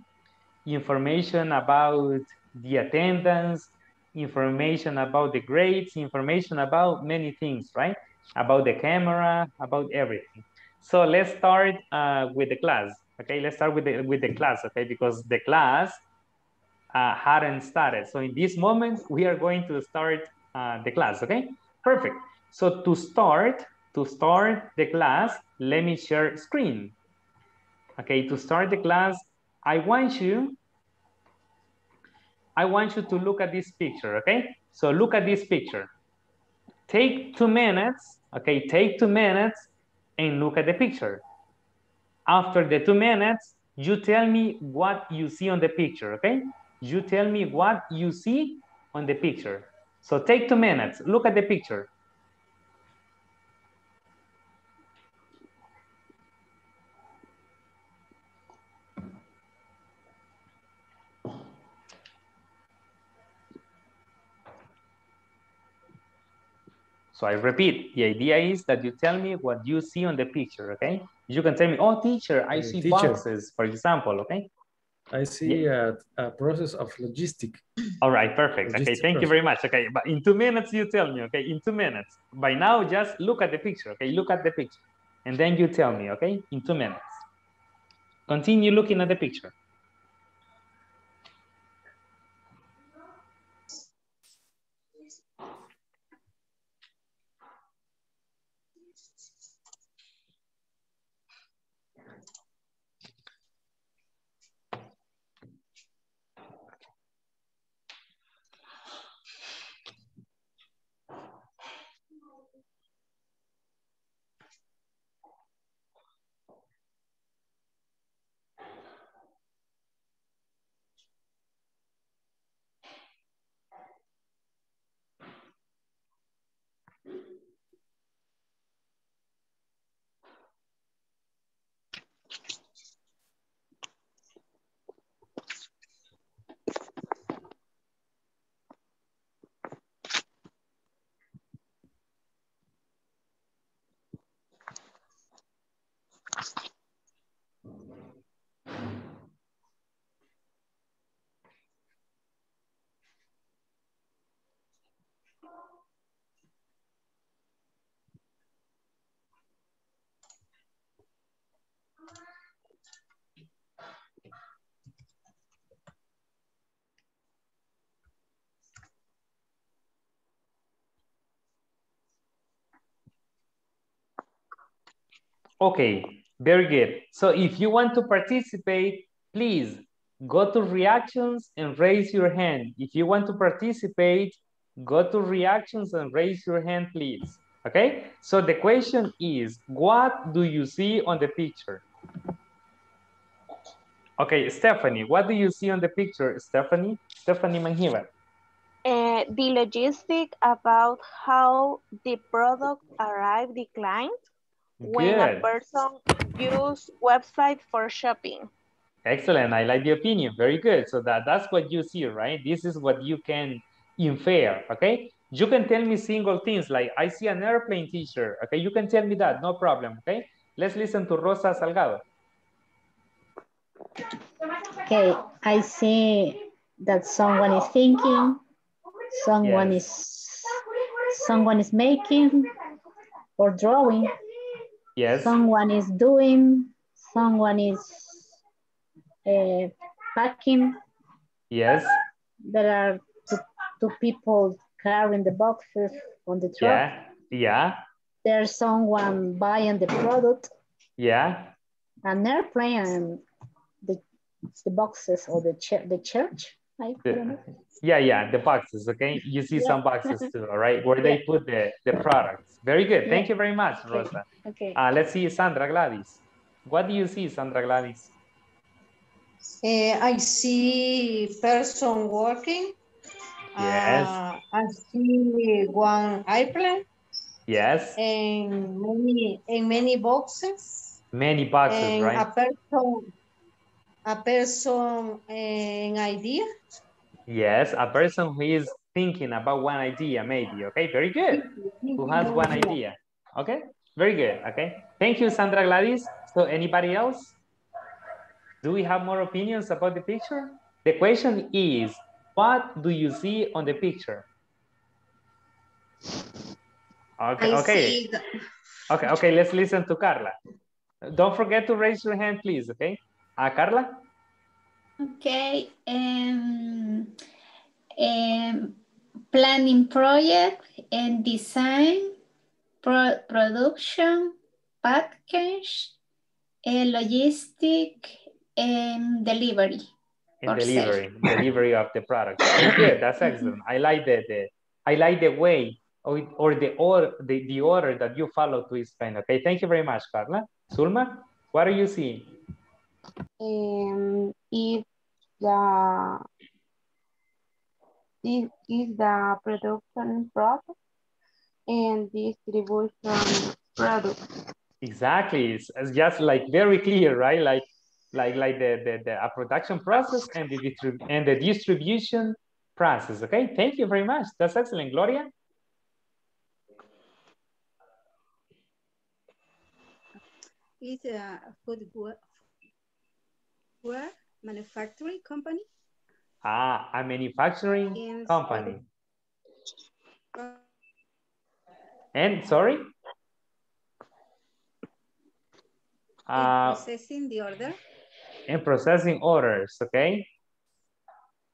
Information about the attendance, information about the grades, information about many things, right? About the camera, about everything. So let's start with the class. Okay, let's start with the class, okay? Because the class hadn't started. So in this moment, we are going to start the class, okay? Perfect. So to start the class, let me share screen. Okay, to start the class, I want you to look at this picture, okay? So look at this picture. Take 2 minutes, okay? Take 2 minutes and look at the picture. After the 2 minutes, you tell me what you see on the picture, okay? You tell me what you see on the picture. So take 2 minutes, look at the picture. So I repeat, the idea is that you tell me what you see on the picture, okay? You can tell me, oh, teacher, I see boxes, for example, okay? I see a process of logistics. All right, perfect. Logistic, okay, thank you very much. Okay, but in 2 minutes, you tell me, okay? In 2 minutes. By now, just look at the picture, okay? Look at the picture. And then you tell me, okay? In 2 minutes. Continue looking at the picture. Okay, very good. So if you want to participate, please go to reactions and raise your hand. If you want to participate, go to reactions and raise your hand, please. Okay, so the question is, what do you see on the picture? Okay, Stephanie, what do you see on the picture, Stephanie? Stephanie Manjiva. The logistic about how the product arrived the client. When good. A person uses website for shopping. Excellent, I like the opinion, very good. So that's what you see, right? This is what you can infer, okay? You can tell me single things, like I see an airplane, teacher, okay? You can tell me that, no problem, okay? Let's listen to Rosa Salgado. Okay, I see that someone is thinking, someone is making or drawing. Yes. Someone is doing, someone is packing. Yes. There are two people carrying the boxes on the truck. Yeah. Yeah. There's someone buying the product. Yeah. An airplane and the boxes or the church. I don't know. Yeah, yeah, the boxes, okay? You see some boxes too, all right? Where they put the products. Very good. Yeah. Thank you very much, Rosa. Okay. Let's see, Sandra Gladys. What do you see, Sandra Gladys? I see person working. Yes. I see one airplane. Yes. And many boxes. Many boxes, and right? A person, an idea. Yes, a person who is thinking about one idea, maybe. Okay, very good. Who has one idea. Okay, very good. Okay, thank you, Sandra Gladys. So anybody else? Do we have more opinions about the picture? The question is, what do you see on the picture? Okay, okay. Okay, okay, let's listen to Carla. Don't forget to raise your hand, please, okay? Carla? Okay, planning project and design, production, package, logistic, and delivery. And delivery, delivery of the product. Yeah, that's excellent. I like the way or the order that you follow to explain. Okay, thank you very much, Carla. Zulma, what are you seeing? Is the production product and distribution product. Exactly, it's just like very clear, right? Like the production process and the distribution process. Okay, thank you very much. That's excellent, Gloria. It's a food manufacturing company. A manufacturing company. And sorry? Processing the order. And processing orders, okay?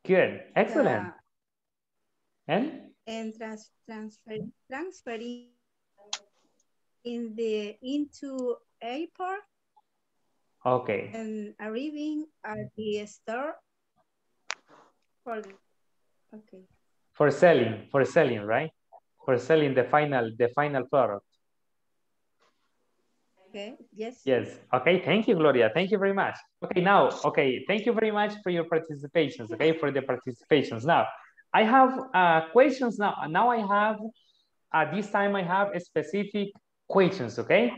Good, excellent. And transferring into airport. Okay. And arriving at the store for selling, right? For selling the final product. Okay, yes. Yes, okay, thank you, Gloria. Thank you very much. Okay, now, okay, thank you very much for your participations, okay, for the participations. Now, I have questions now. Now I have, this time I have a specific questions, okay?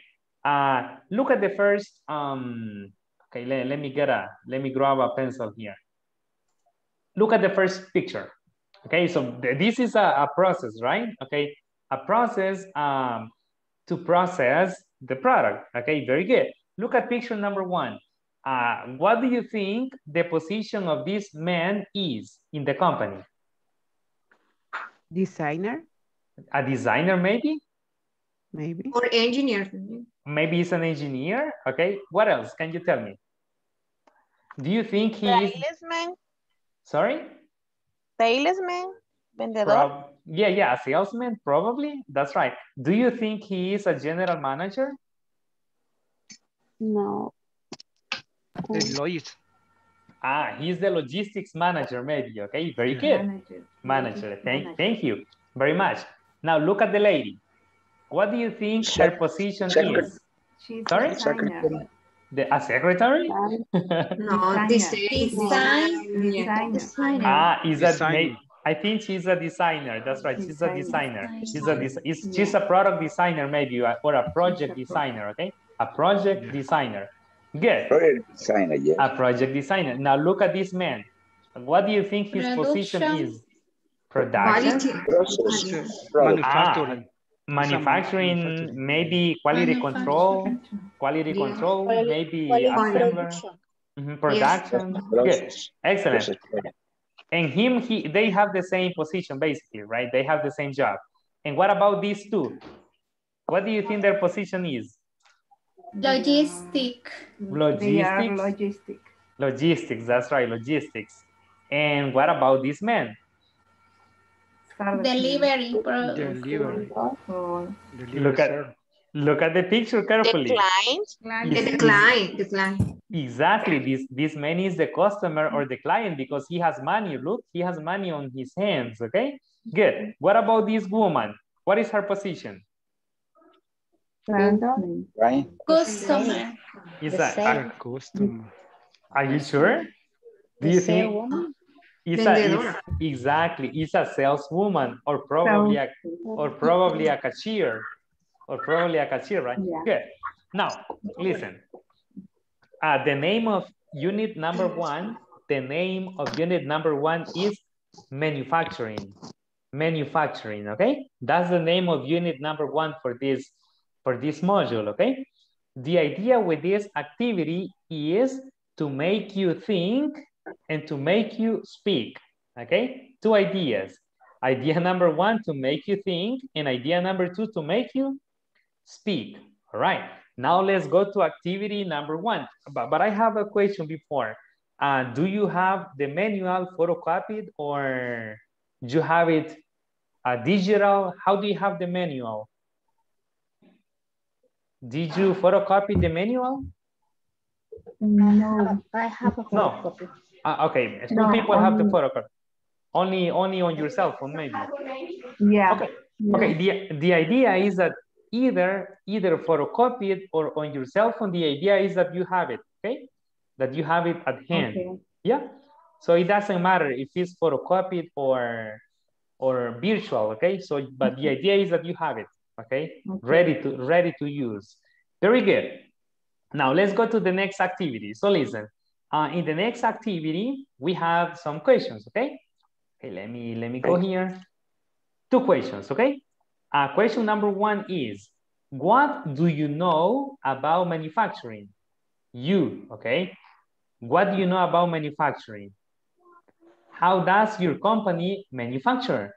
Look at the first, okay, let me grab a pencil here. Look at the first picture. Okay, so this is a process, right? Okay, a process to process the product. Okay, very good. Look at picture number one. What do you think the position of this man is in the company? Designer? A designer, maybe? Maybe. Or engineer. Maybe he's an engineer. Okay, what else can you tell me? Do you think he is... Salesman? Sorry? Salesman? Vendedor? Yeah, yeah, a salesman, probably. That's right. Do you think he is a general manager? No. Logistics. He's the logistics manager, maybe. Okay, very good. Manager. Thank you very much. Now look at the lady. What do you think her position is? She's secretary. A secretary? No, designer. Is that maybe? I think she's a designer. That's right. She's a designer. She's a product designer, maybe, or a project designer. Okay, a project designer. Good. Project designer. Yes. A project designer. Now look at this man. What do you think his position is? Production. Manufacturing. Maybe quality control. Quality control. Maybe assembler. Production. Good. Excellent. And they have the same position, basically, right? They have the same job. And what about these two? What do you think their position is? Logistics, that's right, logistics. And what about this man? Delivery. Look at Look at the picture carefully. Decline. Decline. Exactly. This man is the customer or the client because he has money. Look, he has money on his hands. Okay. Good. What about this woman? What is her position? Right. Customer. Is that a customer? Are you sure? Do you think? Exactly. It's a saleswoman or probably a cashier. Or probably a cashier, right? Yeah. Good. Now, listen. The name of unit number one, the name of unit number one is manufacturing. Manufacturing, okay? That's the name of unit number one for this module, okay? The idea with this activity is to make you think and to make you speak, okay? Two ideas. Idea number one, to make you think, and idea number two, to make you speak. All right, now let's go to activity number one. But I have a question before. Do you have the manual photocopied or do you have it digital? How do you have the manual? Did you photocopy the manual? No, I have a photocopy. No. Okay, some people have the photocopy. Only on your cell phone, maybe. Yeah. Okay. Yeah. Okay. The idea is that either photocopy it or on your cell phone. The idea is that you have it, okay? That you have it at hand. Okay. Yeah. So it doesn't matter if it's photocopied or virtual, okay? So, but the idea is that you have it, okay? Ready to use. Very good. Now let's go to the next activity. So listen, in the next activity we have some questions, okay? Let me go here. Two questions, okay? Question number one is, what do you know about manufacturing? You, okay? What do you know about manufacturing? How does your company manufacture?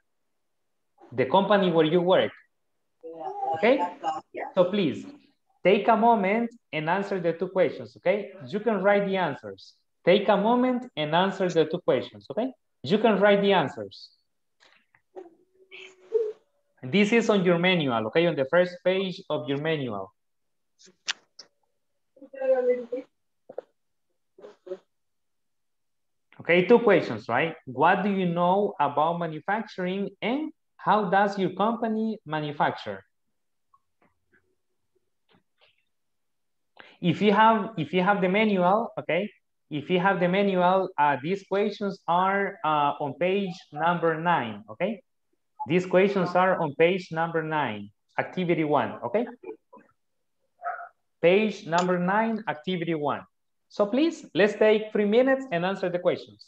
The company where you work, okay? So please, take a moment and answer the two questions, okay? You can write the answers. Take a moment and answer the two questions, okay? You can write the answers. This is on your manual, okay? On the first page of your manual. Okay, two questions, right? What do you know about manufacturing and how does your company manufacture? If you have the manual, okay? If you have the manual, these questions are on page number 9, okay? These questions are on page number 9, activity 1, okay? Page number 9, activity 1. So please, let's take 3 minutes and answer the questions.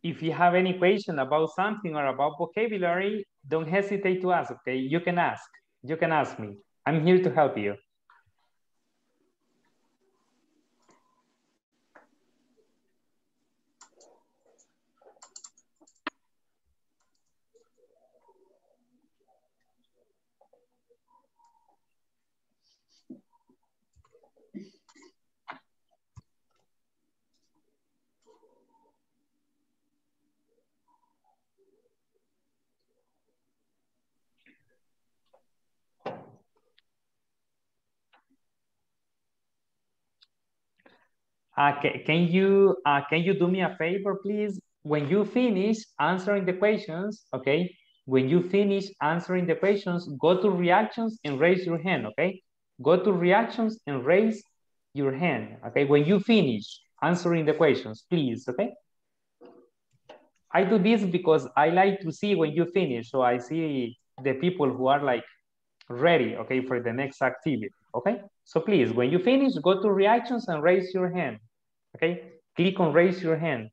If you have any question about something or about vocabulary, don't hesitate to ask, okay? You can ask. You can ask me. I'm here to help you. Can you do me a favor, please? When you finish answering the questions, okay? When you finish answering the questions, go to reactions and raise your hand, okay? Go to reactions and raise your hand, okay? When you finish answering the questions, please, okay? I do this because I like to see when you finish. So I see the people who are like ready, okay, for the next activity, okay? So please, when you finish, go to reactions and raise your hand, okay? Click on raise your hand.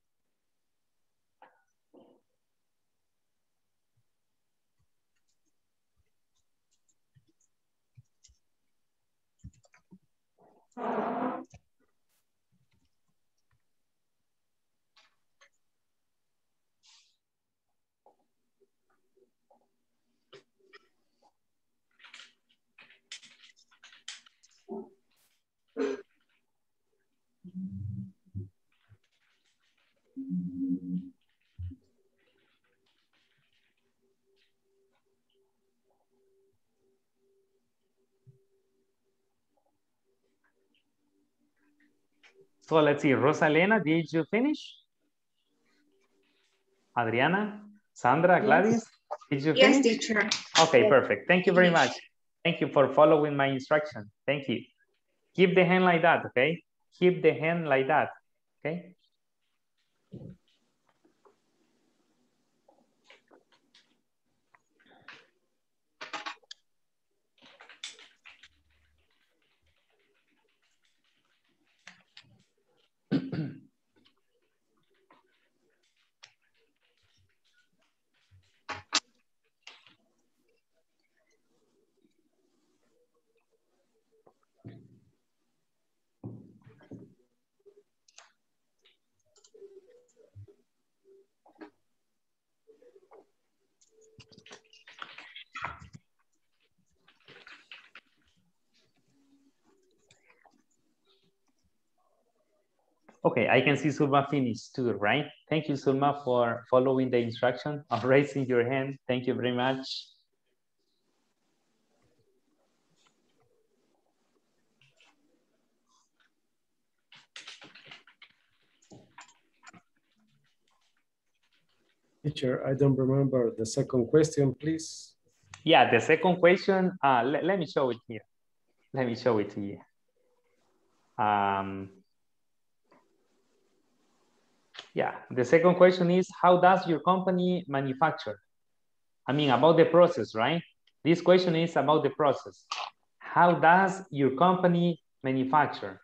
So let's see, Rosa Elena, did you finish? Adriana, Sandra, Gladys, did you finish? Yes, teacher. Okay, yes. Perfect. Thank you very much. Thank you for following my instruction. Thank you. Keep the hand like that, okay? Keep the hand like that, okay? Okay, I can see Zulma finished too, right? Thank you, Zulma, for following the instruction of raising your hand. Thank you very much. Teacher, I don't remember the second question, please. Yeah, the second question, let me show it here. Let me show it to you. Yeah, the second question is, how does your company manufacture? I mean, about the process, right? This question is about the process. How does your company manufacture?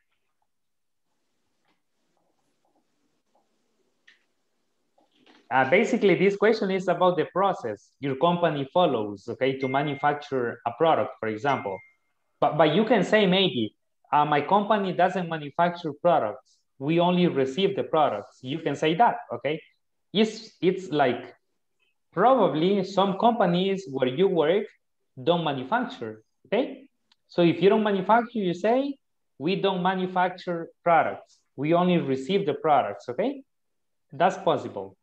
Basically, this question is about the process your company follows, okay, to manufacture a product, for example. But you can say maybe, my company doesn't manufacture products. We only receive the products. You can say that, okay? It's like probably some companies where you work don't manufacture, okay? So if you don't manufacture, you say, we don't manufacture products. We only receive the products, okay? That's possible.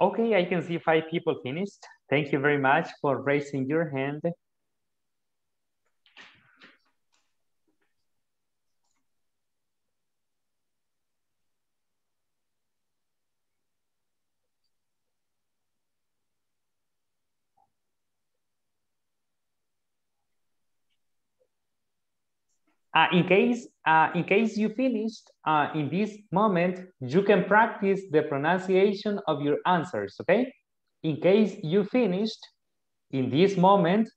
Okay, I can see 5 people finished. Thank you very much for raising your hand. In case you finished in this moment, you can practice the pronunciation of your answers, okay? In case you finished in this moment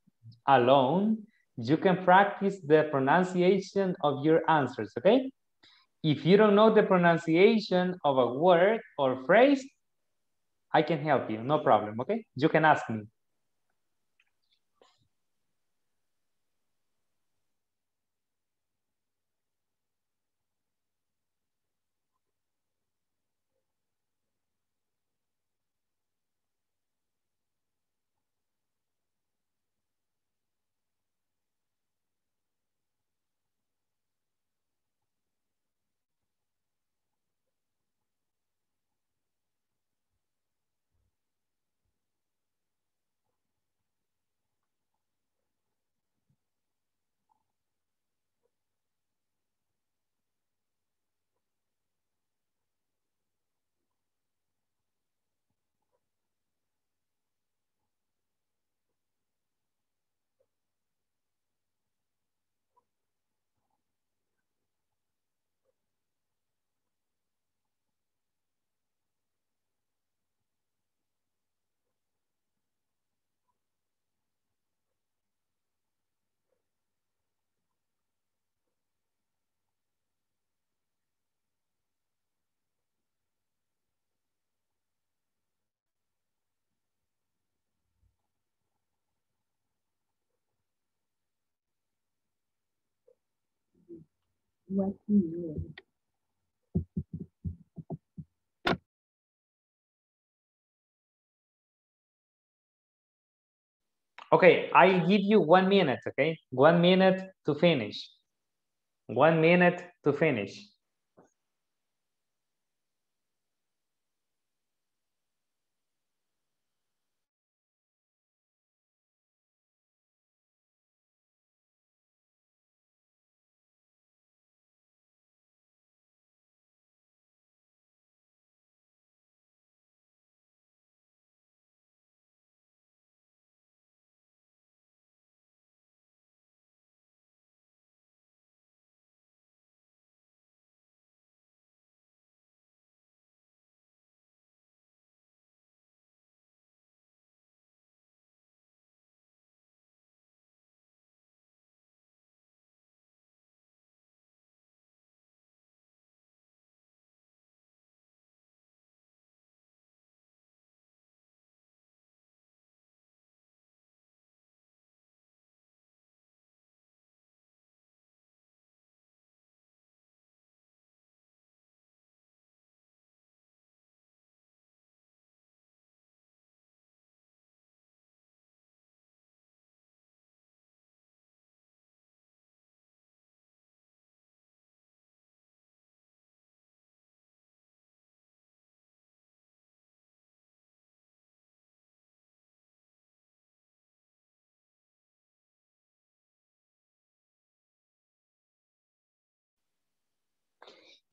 alone, you can practice the pronunciation of your answers, okay? If you don't know the pronunciation of a word or phrase, I can help you, no problem, okay? You can ask me. What do you do? Okay, I'll give you 1 minute, okay? 1 minute to finish. 1 minute to finish.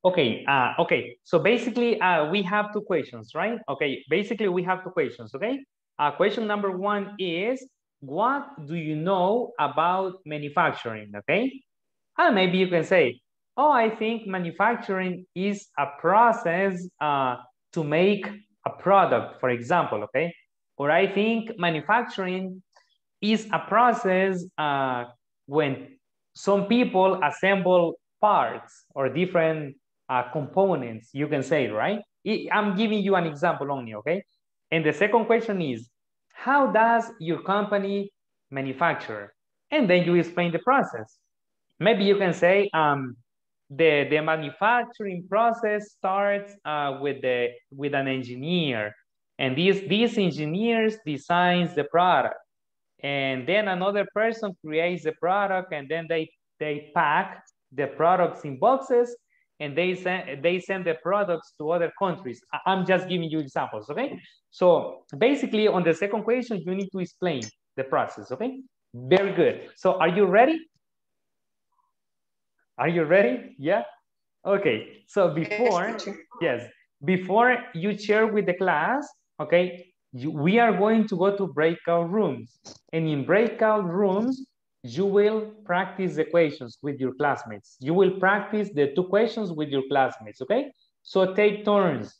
Okay, so basically we have two questions, right? Okay, basically we have two questions, okay? Question number one is, what do you know about manufacturing, okay? And maybe you can say, oh, I think manufacturing is a process to make a product, for example, okay? Or I think manufacturing is a process when some people assemble parts or different components, you can say, right? I'm giving you an example only, okay? And the second question is, how does your company manufacture? And then you explain the process. Maybe you can say, the manufacturing process starts with an engineer, and these engineers designs the product, and then another person creates the product, and then they pack the products in boxes, and they send the products to other countries. I'm just giving you examples, okay? So basically on the second question, you need to explain the process, okay? Very good. So are you ready? Are you ready? Yeah? Okay, so before you share with the class, okay, we are going to go to breakout rooms. And in breakout rooms, you will practice the questions with your classmates. You will practice the two questions with your classmates, okay? So take turns.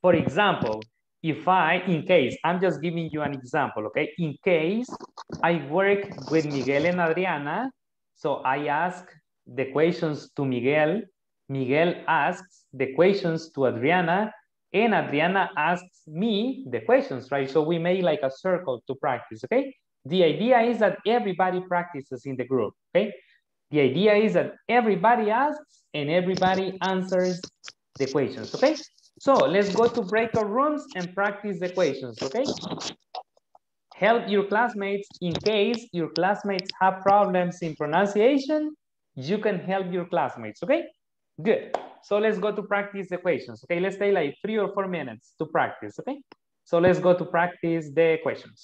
For example, if I, in case, I'm just giving you an example, okay? In case I work with Miguel and Adriana, so I ask the questions to Miguel, Miguel asks the questions to Adriana, and Adriana asks me the questions, right? So we make like a circle to practice, okay? The idea is that everybody practices in the group, okay? The idea is that everybody asks and everybody answers the questions, okay? So let's go to breakout rooms and practice the questions, okay? Help your classmates in case your classmates have problems in pronunciation, you can help your classmates, okay? Good. So let's go to practice the questions, okay? Let's take like 3 or 4 minutes to practice, okay? So let's go to practice the questions.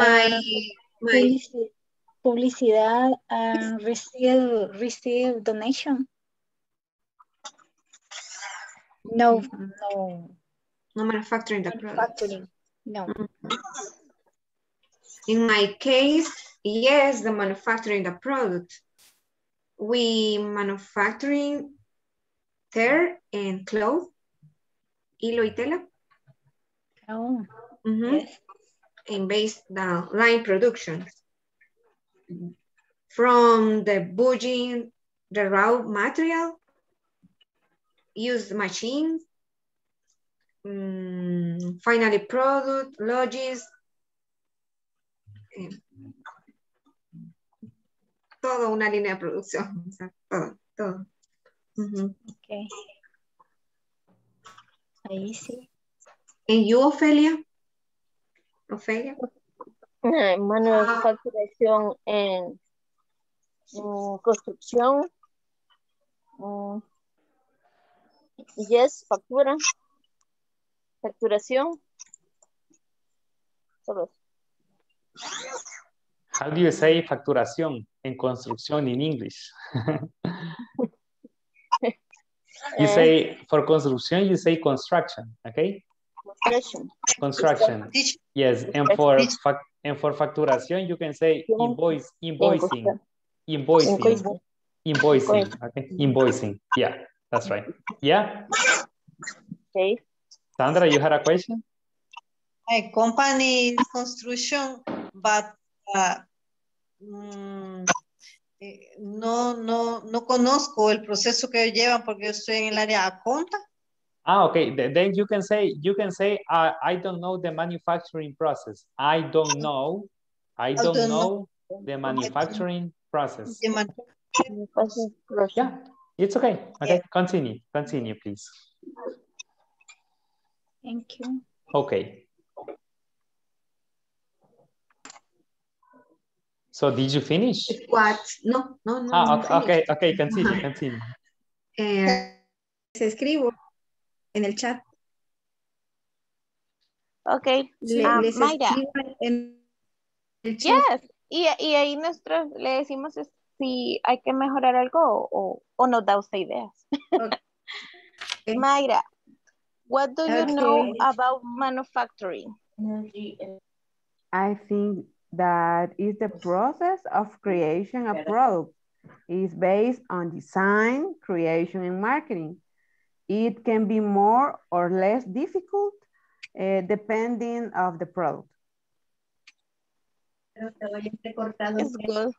My publicidad receive donation. No manufacturing the product. Manufacturing. No. In my case, yes, the manufacturing the product. We manufacturing hair and clothes. Hilo y tela. Oh. Mm-hmm. Yes. And based on line production. From the buying the raw material, use machine, finally product, logis, toda una línea de producción, todo. Mm-hmm. Okay. Ahí sí. And you, Ofelia? Ofelia? Manufacturación en construcción. Yes, factura. Facturación. Solo. How do you say facturación en construcción in English? You say for construction, you say construction, okay? Construction. Yes, and for facturación, you can say invoicing. Okay. Invoicing. Yeah, that's right. Yeah. Okay. Sandra, you had a question? My company construction, but no conozco el proceso que llevan porque yo estoy en el área de conta. Ah, okay. Then you can say I don't know the manufacturing process. I don't know the manufacturing process. Yeah, it's okay. Okay, continue, please. Thank you. Okay. So did you finish? What? No. Okay. Continue. Se escribo. En el chat. Okay. Mayra. En el chat. Yes. Y ahí nosotros le decimos si hay que mejorar algo o nos da usted ideas. Okay. Mayra, what do you know about manufacturing? I think that is the process of creation of product. It's based on design, creation, and marketing. It can be more or less difficult depending on the product. It's good.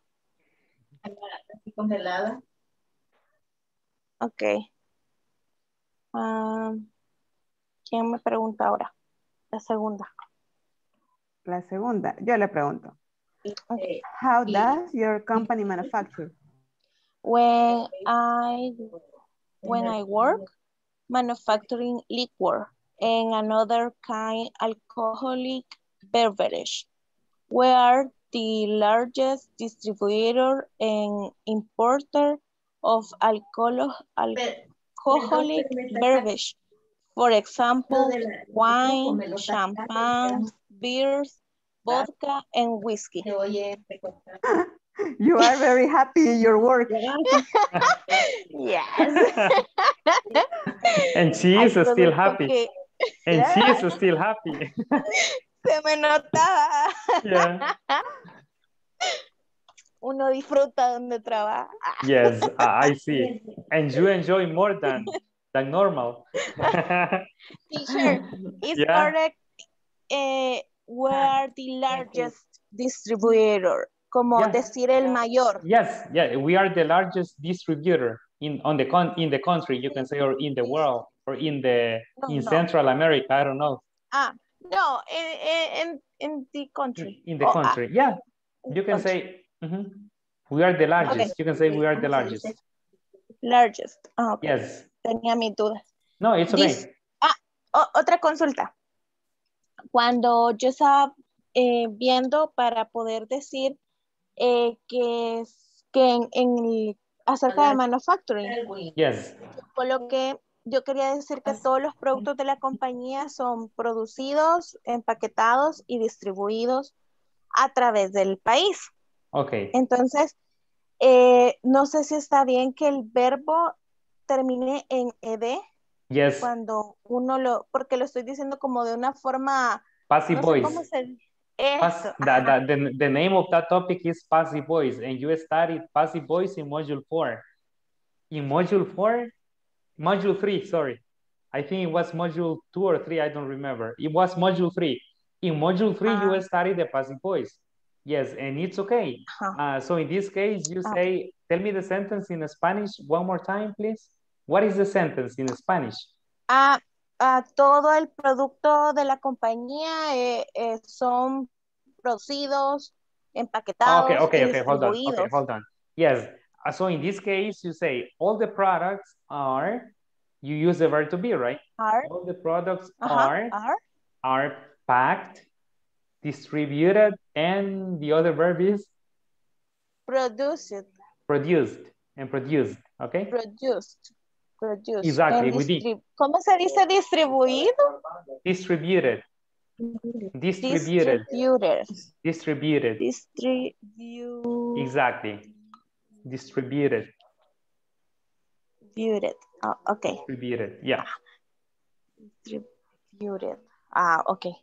Okay. ¿Quién me pregunta ahora? La segunda. La segunda. Yo le pregunto. Okay. How does your company manufacture? When I work, manufacturing liquor and another kind alcoholic beverage. We are the largest distributor and importer of alcoholic beverage. For example, wine, champagne, beers, vodka, and whiskey. You are very happy in your work. Yes. And she is still happy. Okay. And yeah. She is still happy. Se me notaba. Yeah. Uno disfruta donde trabaja. Yes, I see. And you enjoy more than normal. Teacher, it's correct. We are the largest distributor. Como decir el mayor. Yes, yeah, we are the largest distributor in the country, you can say, or in the world, or in Central America, I don't know. No, in the country. In the country, yeah. You can say, we are the largest. Okay. You can say we are the largest. Largest, okay. Yes. Tenía mis dudas. No, it's okay. Otra consulta. Cuando yo estaba viendo para poder decir que acerca de manufacturing, yes. Por lo que yo quería decir que todos los productos de la compañía son producidos, empaquetados y distribuidos a través del país. Okay. Entonces, no sé si está bien que el verbo termine en ed. Yes. Cuando uno porque lo estoy diciendo como de una forma passive voice. The name of that topic is passive voice, and you studied passive voice in module 4. In module 3, sorry. I think it was module 2 or 3, I don't remember. It was module 3. In module 3, you studied the passive voice. Yes, and it's okay. So in this case, you say, tell me the sentence in Spanish one more time, please. What is the sentence in Spanish? Todo el producto de la compañía son producidos, empaquetados, okay, hold on. Okay, hold on. Yes. So in this case, you say all the products are. You use the verb to be, right? Are. All the products are packed, distributed, and the other verb is produced. Produced and produced. Okay. Produced. Exactly. ¿Cómo se dice distribuido? Distributed. Exactly. Distributed. Oh, okay. Distributed. Yeah. Distributed. Okay.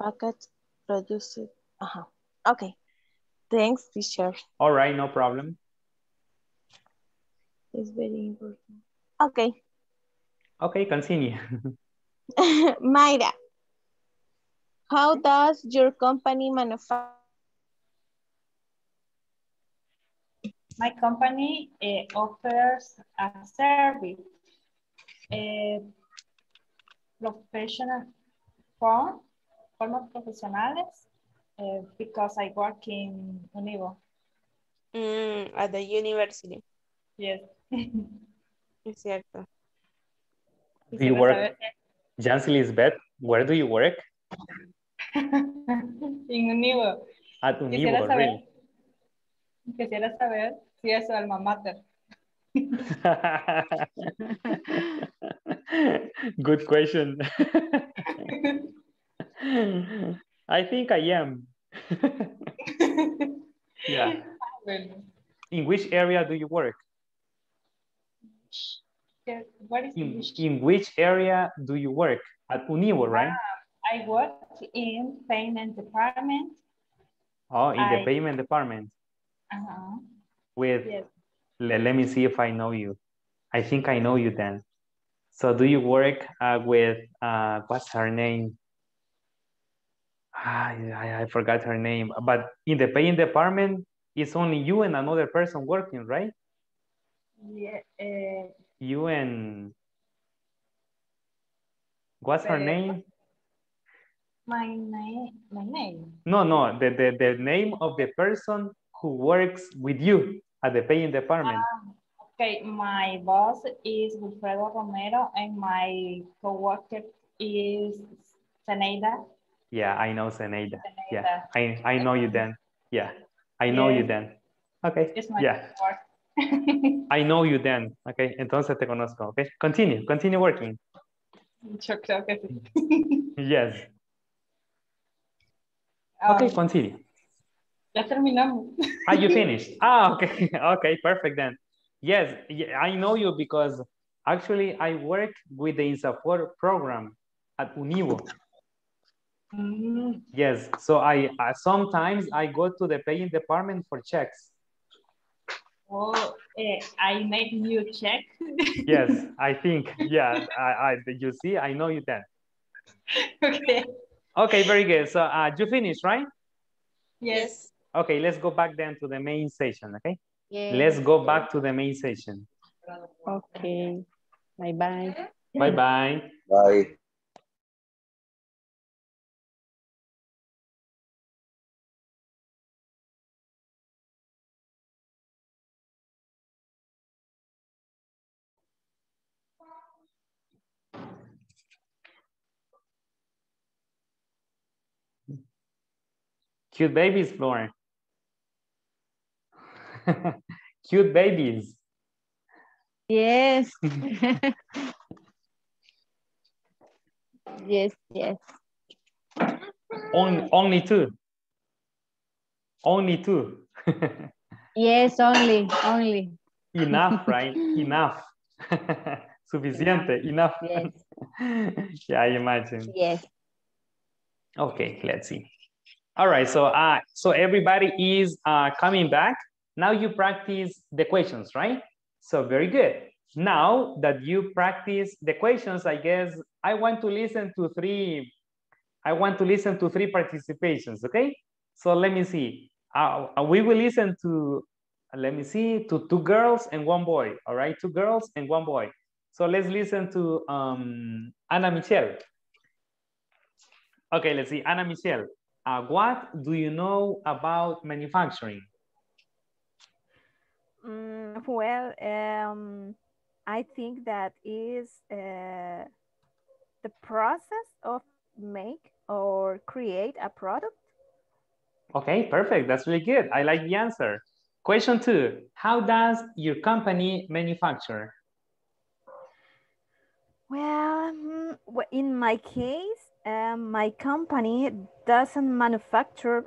Package produced. Okay. Thanks, teacher. All right, no problem. It's very important. Okay. Okay, continue. Mayra, how does your company manufacture? My company offers a service, professional form of professionals, because I work in UNIVO. At the university. Yes. Es cierto. Do you work, Jancy Lisbeth, where do you work? In UNIVO. At UNIVO, really? Quisiera saber si es su alma mater. Good question. I think I am. Yeah. In which area do you work? What is in which area do you work? At UNIVO, right? I work in payment department. Oh, in the payment department. Uh-huh. With, yes. Let me see if I know you. I think I know you then. So do you work with, what's her name? I forgot her name, but in the paying department, it's only you and another person working, right? Yeah. You and, what's her name? My name. No, the name of the person who works with you at the paying department. Okay, my boss is Wilfredo Romero and my co-worker is Zaneida. Yeah, I know Zaneida. Yeah, I know you then. Yeah, I know you then. Okay. Yeah. I know you then. Okay, entonces te conozco. Okay, continue working. Yo creo que sí. Yes. Okay, continue. Ya terminamos. Ah, you finished. Ah, okay. Okay, perfect then. Yes, I know you because actually I work with the INSAFORP program at UNIVO. Mm-hmm. Yes, so I sometimes I go to the paying department for checks. Oh, I make new check. Yes, I think, yeah, you see, I know you then. Okay. Okay, very good. So you finished, right? Yes. Okay, let's go back then to the main session, okay? Yes. Let's go back to the main session. Okay. Bye-bye. Bye-bye. Bye. Cute babies, Flor. Cute babies. Yes. yes. Only two. Yes, only. Enough, right? Enough. Suficiente, enough. Yes. Yeah, I imagine. Yes. Okay, let's see. All right, so everybody is coming back. Now you practice the questions, right? So very good. Now that you practice the questions, I guess I want to listen to three participations, okay? So let me see. We will listen to, to two girls and one boy, all right? Two girls and one boy. So let's listen to Anna Michelle. Okay, let's see, Anna Michelle. What do you know about manufacturing? Well, I think that is the process of make or create a product. Okay, perfect. That's really good. I like the answer. Question two, how does your company manufacture? Well, in my case, my company doesn't manufacture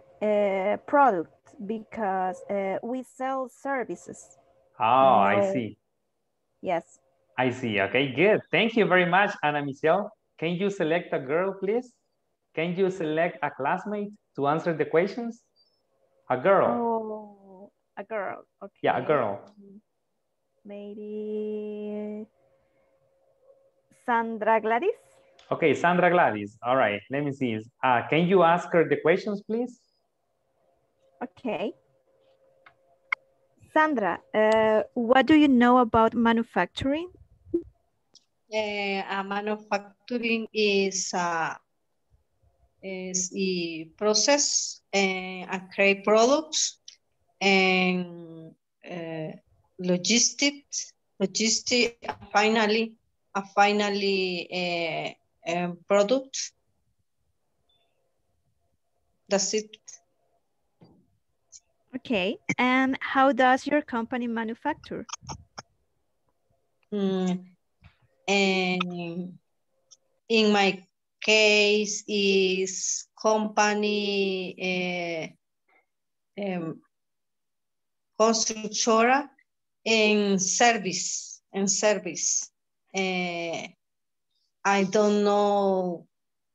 products because we sell services. Oh, I see. Yes. I see. Okay, good. Thank you very much, Anna Michelle. Can you select a girl, please? Can you select a classmate to answer the questions? A girl. Oh, a girl. Okay. Yeah, a girl. Maybe Sandra Gladys. Okay, Sandra Gladys. All right, let me see. Can you ask her the questions, please? Okay. Sandra, what do you know about manufacturing? Manufacturing is the process and create products and logistics, finally, product. That's it. Okay, and how does your company manufacture? And in my case, is company constructora in service. I don't know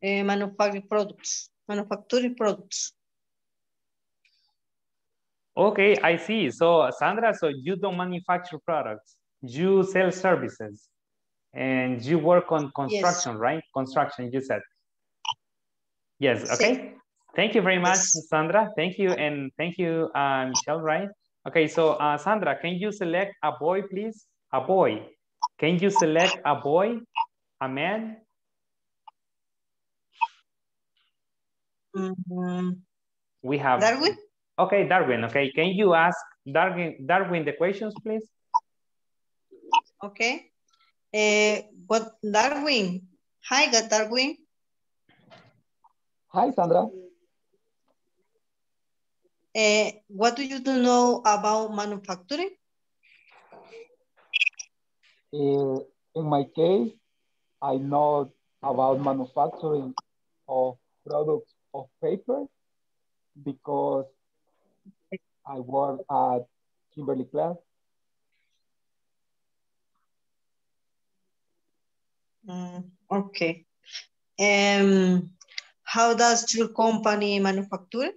manufacturing products. Okay, I see. So Sandra, so you don't manufacture products, you sell services, and you work on construction, yes. Right? Construction, you said. Yes, okay. Sí. Thank you very much, yes. Sandra. Thank you, and thank you, Michelle, right? Okay, so Sandra, can you select a boy, please? A boy. Can you select a boy, a man? Mm-hmm. We have Darwin. Okay, Darwin. Okay, can you ask Darwin the questions, please? Okay. What Darwin? Hi, Darwin. Hi, Sandra. What do you know about manufacturing? In my case, I know about manufacturing of products of paper because I work at Kimberly Clark. Okay. How does your company manufacture?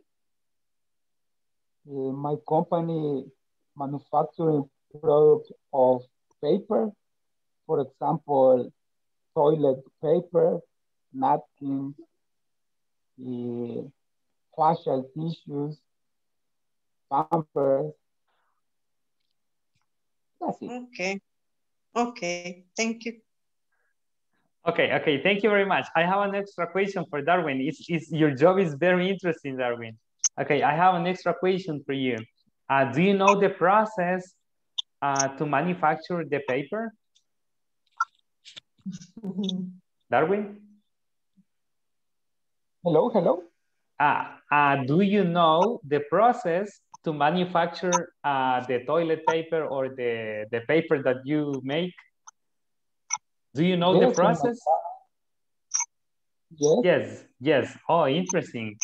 My company manufacturing products of paper, for example, toilet paper, napkins, facial tissues, pampers. That's it. Okay. Okay. Thank you. Okay, okay, thank you very much. I have an extra question for Darwin. It's your job is very interesting, Darwin. Okay, I have an extra question for you. Do you know the process to manufacture the paper? Darwin? Hello, hello. Do you know the process to manufacture the toilet paper or the paper that you make? Do you know the process? Yes. Yes, yes. Oh, interesting.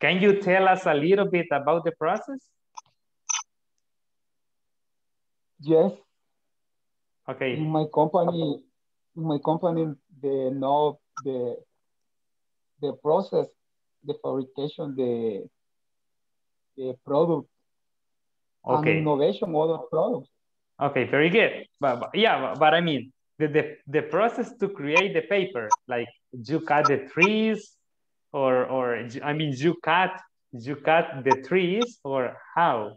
Can you tell us a little bit about the process? Yes. Okay. In my company, they know the process, the fabrication, the product, okay. And innovation of the products. Okay, very good. But yeah, but I mean, the process to create the paper, like you cut the trees or I mean, you cut the trees, or how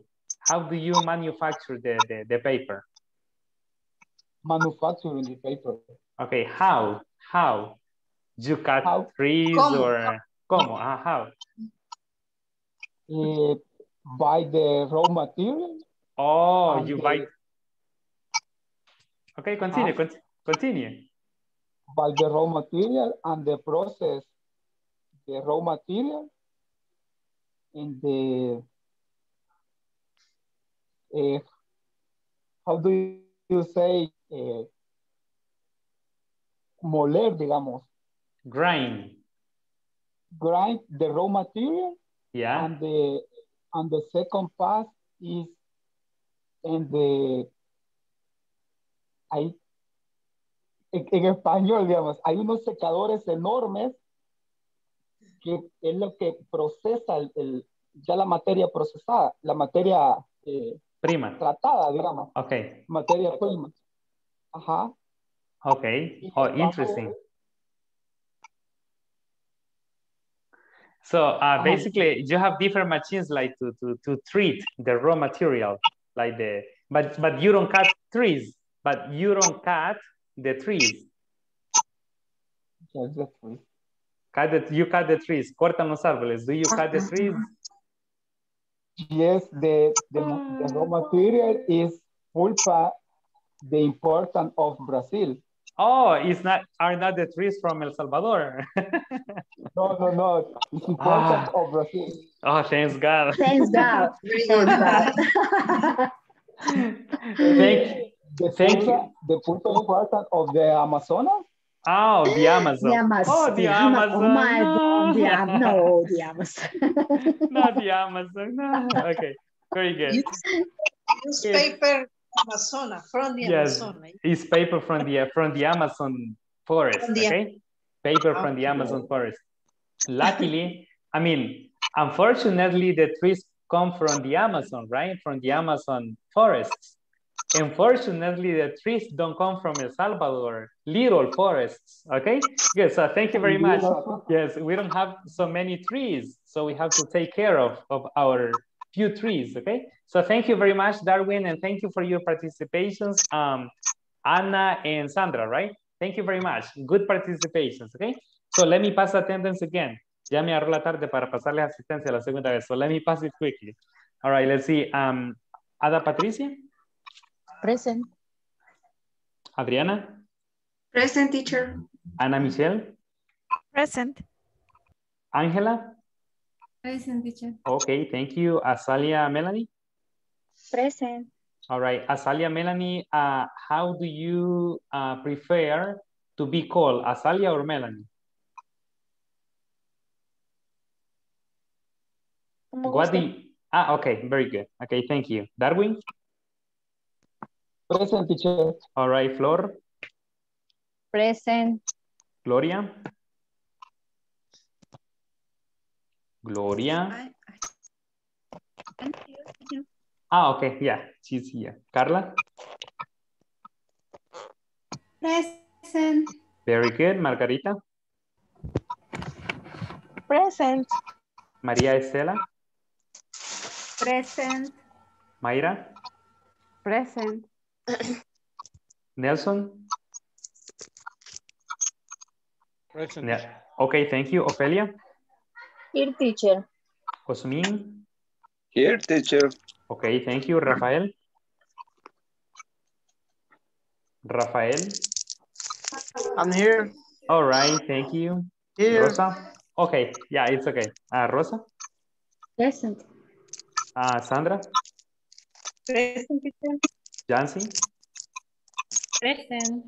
do you manufacture the paper? Manufacturing the paper. Okay, how? You cut trees or como? How? Buy the raw material. Oh, you buy. Okay, continue. By the raw material and the process, the raw material and the, how do you say, moler, digamos. Grind the raw material. Yeah. And the second part is in the, hay, en español, digamos, hay unos secadores enormes que es lo que procesa ya la materia procesada, la materia prima tratada, digamos. Okay. Materia prima. Ajá. Okay. Oh, interesting. So basically, you have different machines like to treat the raw material, like the but you don't cut trees. But you don't cut the trees. Exactly. You cut the trees. Cortan los árboles. Do you cut the trees? Yes, the raw material is pulpa, the important of Brazil. Oh, are not the trees from El Salvador? No. It's important of Brazil. Oh, thanks God. Thanks God. Thank you. The pulpa important of the Amazonas? Oh, the Amazon. The Amazon. Oh, my God. The Amazon. Not the Amazon. No. Okay, very good. It's paper Amazona, from the Amazon. Yes, it's paper from the Amazon forest, okay? Paper from the Amazon forest. Luckily, I mean, unfortunately, the trees come from the Amazon, right? From the Amazon forests. Unfortunately, the trees don't come from El Salvador, little forests, okay? Yes, so thank you very much. Yes, we don't have so many trees, so we have to take care of our few trees, okay? So thank you very much, Darwin, and thank you for your participations, Anna and Sandra, right? Thank you very much, good participations, okay? So let me pass attendance again. Ya me agarró la tarde para pasarles asistencia la segunda vez, so let me pass it quickly. All right, let's see, Ada Patricia? Present. Adriana? Present, teacher. Anna Michelle? Present. Angela? Present, teacher. Okay, thank you. Asalia Melanie? Present. All right, Asalia Melanie, how do you prefer to be called, Asalia or Melanie? What the, okay, very good. Okay, thank you. Darwin? Present, teacher. All right, Flor. Present. Gloria. Gloria. I'm here. Okay, yeah, she's here. Carla. Present. Very good. Margarita. Present. Maria Estela. Present. Mayra. Present. Nelson? Present. Yeah. Okay, thank you. Ofelia? Here, teacher. Osmin? Here, teacher. Okay, thank you. Rafael? Rafael? I'm here. All right, thank you. Here. Rosa? Okay, yeah, it's okay. Rosa? Present. Sandra? Present, teacher. Jancy? Present.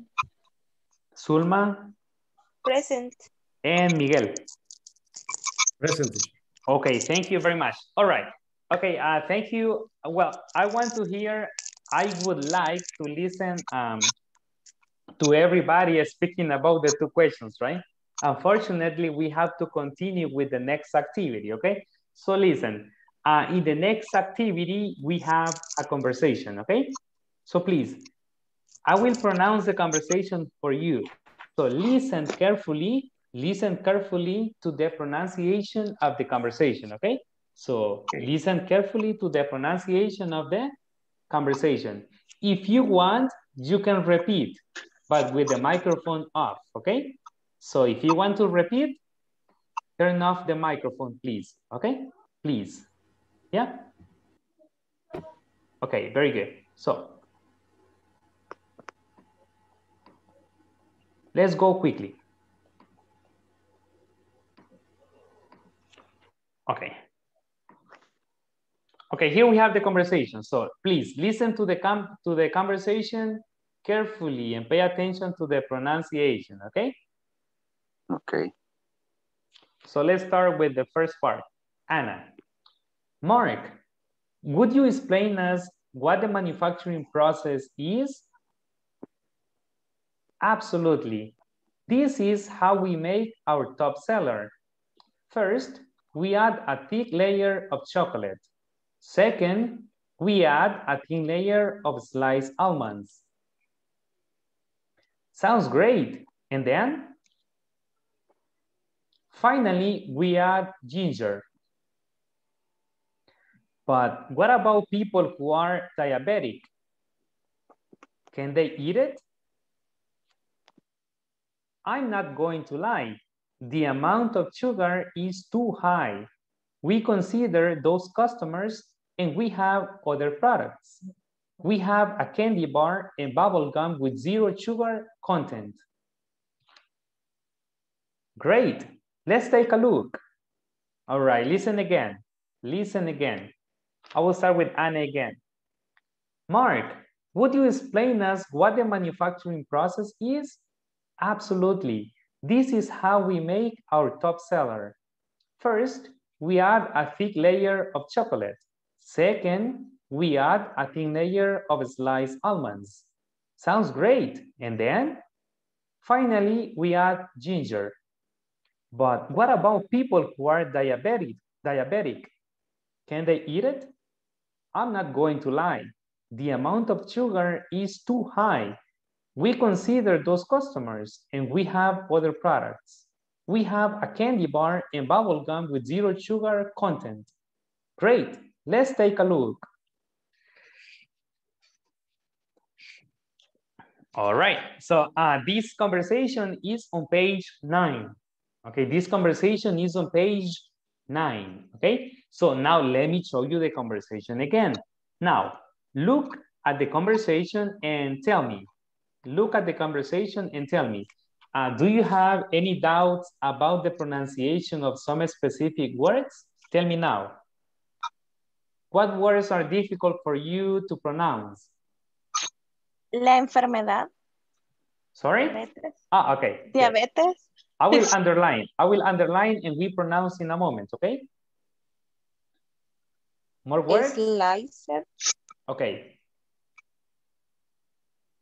Zulma? Present. And Miguel? Present. Okay, thank you very much. All right. Okay, thank you. Well, I want to hear, I would like to listen to everybody speaking about the two questions, right? Unfortunately, we have to continue with the next activity, okay? So listen, in the next activity, we have a conversation, okay? So please, I will pronounce the conversation for you. So listen carefully to the pronunciation of the conversation, okay? So listen carefully to the pronunciation of the conversation. If you want, you can repeat, but with the microphone off, okay? So if you want to repeat, turn off the microphone, please, okay? Please, yeah? Okay, very good, so. Let's go quickly. Okay. Okay, here we have the conversation. So please listen to the conversation carefully and pay attention to the pronunciation, okay? Okay. So let's start with the first part. Anna, Mark, would you explain us what the manufacturing process is? Absolutely. This is how we make our top seller. First, we add a thick layer of chocolate. Second, we add a thin layer of sliced almonds. Sounds great. And then? Finally, we add ginger. But what about people who are diabetic? Can they eat it? I'm not going to lie, the amount of sugar is too high. We consider those customers and we have other products. We have a candy bar and bubble gum with zero sugar content. Great, let's take a look. All right, listen again, listen again. I will start with Anna again. Mark, would you explain us what the manufacturing process is? Absolutely. This is how we make our top seller. First, we add a thick layer of chocolate. Second, we add a thin layer of sliced almonds. Sounds great. And then finally, we add ginger. But what about people who are diabetic? Can they eat it? I'm not going to lie. The amount of sugar is too high. We consider those customers, and we have other products. We have a candy bar and bubble gum with zero sugar content. Great, let's take a look. All right, so this conversation is on page 9. Okay, this conversation is on page 9, okay? So now let me show you the conversation again. Now, look at the conversation and tell me. Look at the conversation and tell me. Do you have any doubts about the pronunciation of some specific words? Tell me now. What words are difficult for you to pronounce? La enfermedad. Sorry? Diabetes. Ah, okay. Diabetes. Yes. I will underline and we pronounce in a moment, okay? More words? Slicer. Okay.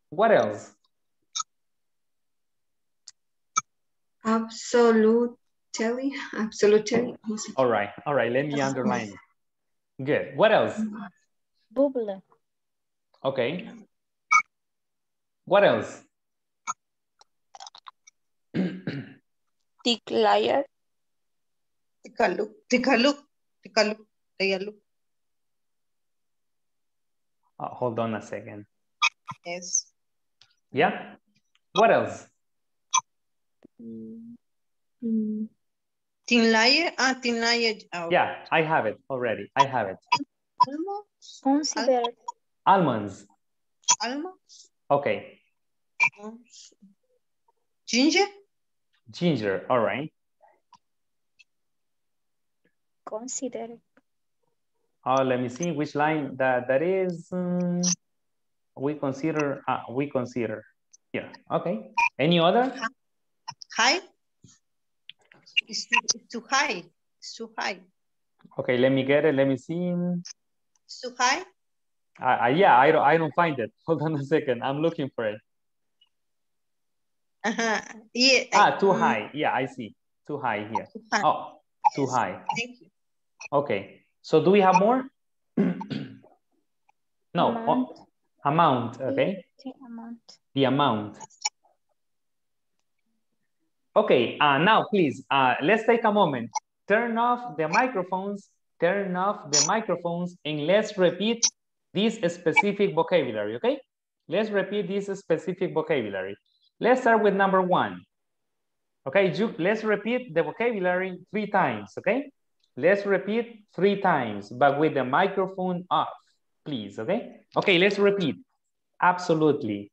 What else? Absolutely. All right. Let me underline. Good. What else? Bubble. Okay. What else? Thick layer. Take a look. Hold on a second. Yes. Yeah. What else? Thin layer. Oh. Yeah, I have it already. Almonds. Okay. Ginger. All right. Consider. Oh, let me see which line that is. We consider. Yeah. Okay. Any other? High. It's too high. Okay. Let me get it. Let me see. It's too high. Yeah. I don't find it. Hold on a second. I'm looking for it. Yeah. Too high. Yeah. I see. Too high here. Oh. Too high. Thank you. Okay. So do we have more? No. Amount, okay? The amount. Okay, now please, let's take a moment. Turn off the microphones, and let's repeat this specific vocabulary, okay? Let's repeat this specific vocabulary. Let's start with number 1. Okay, let's repeat the vocabulary 3 times, okay? Let's repeat 3 times, but with the microphone off, please, okay? Okay, let's repeat. Absolutely.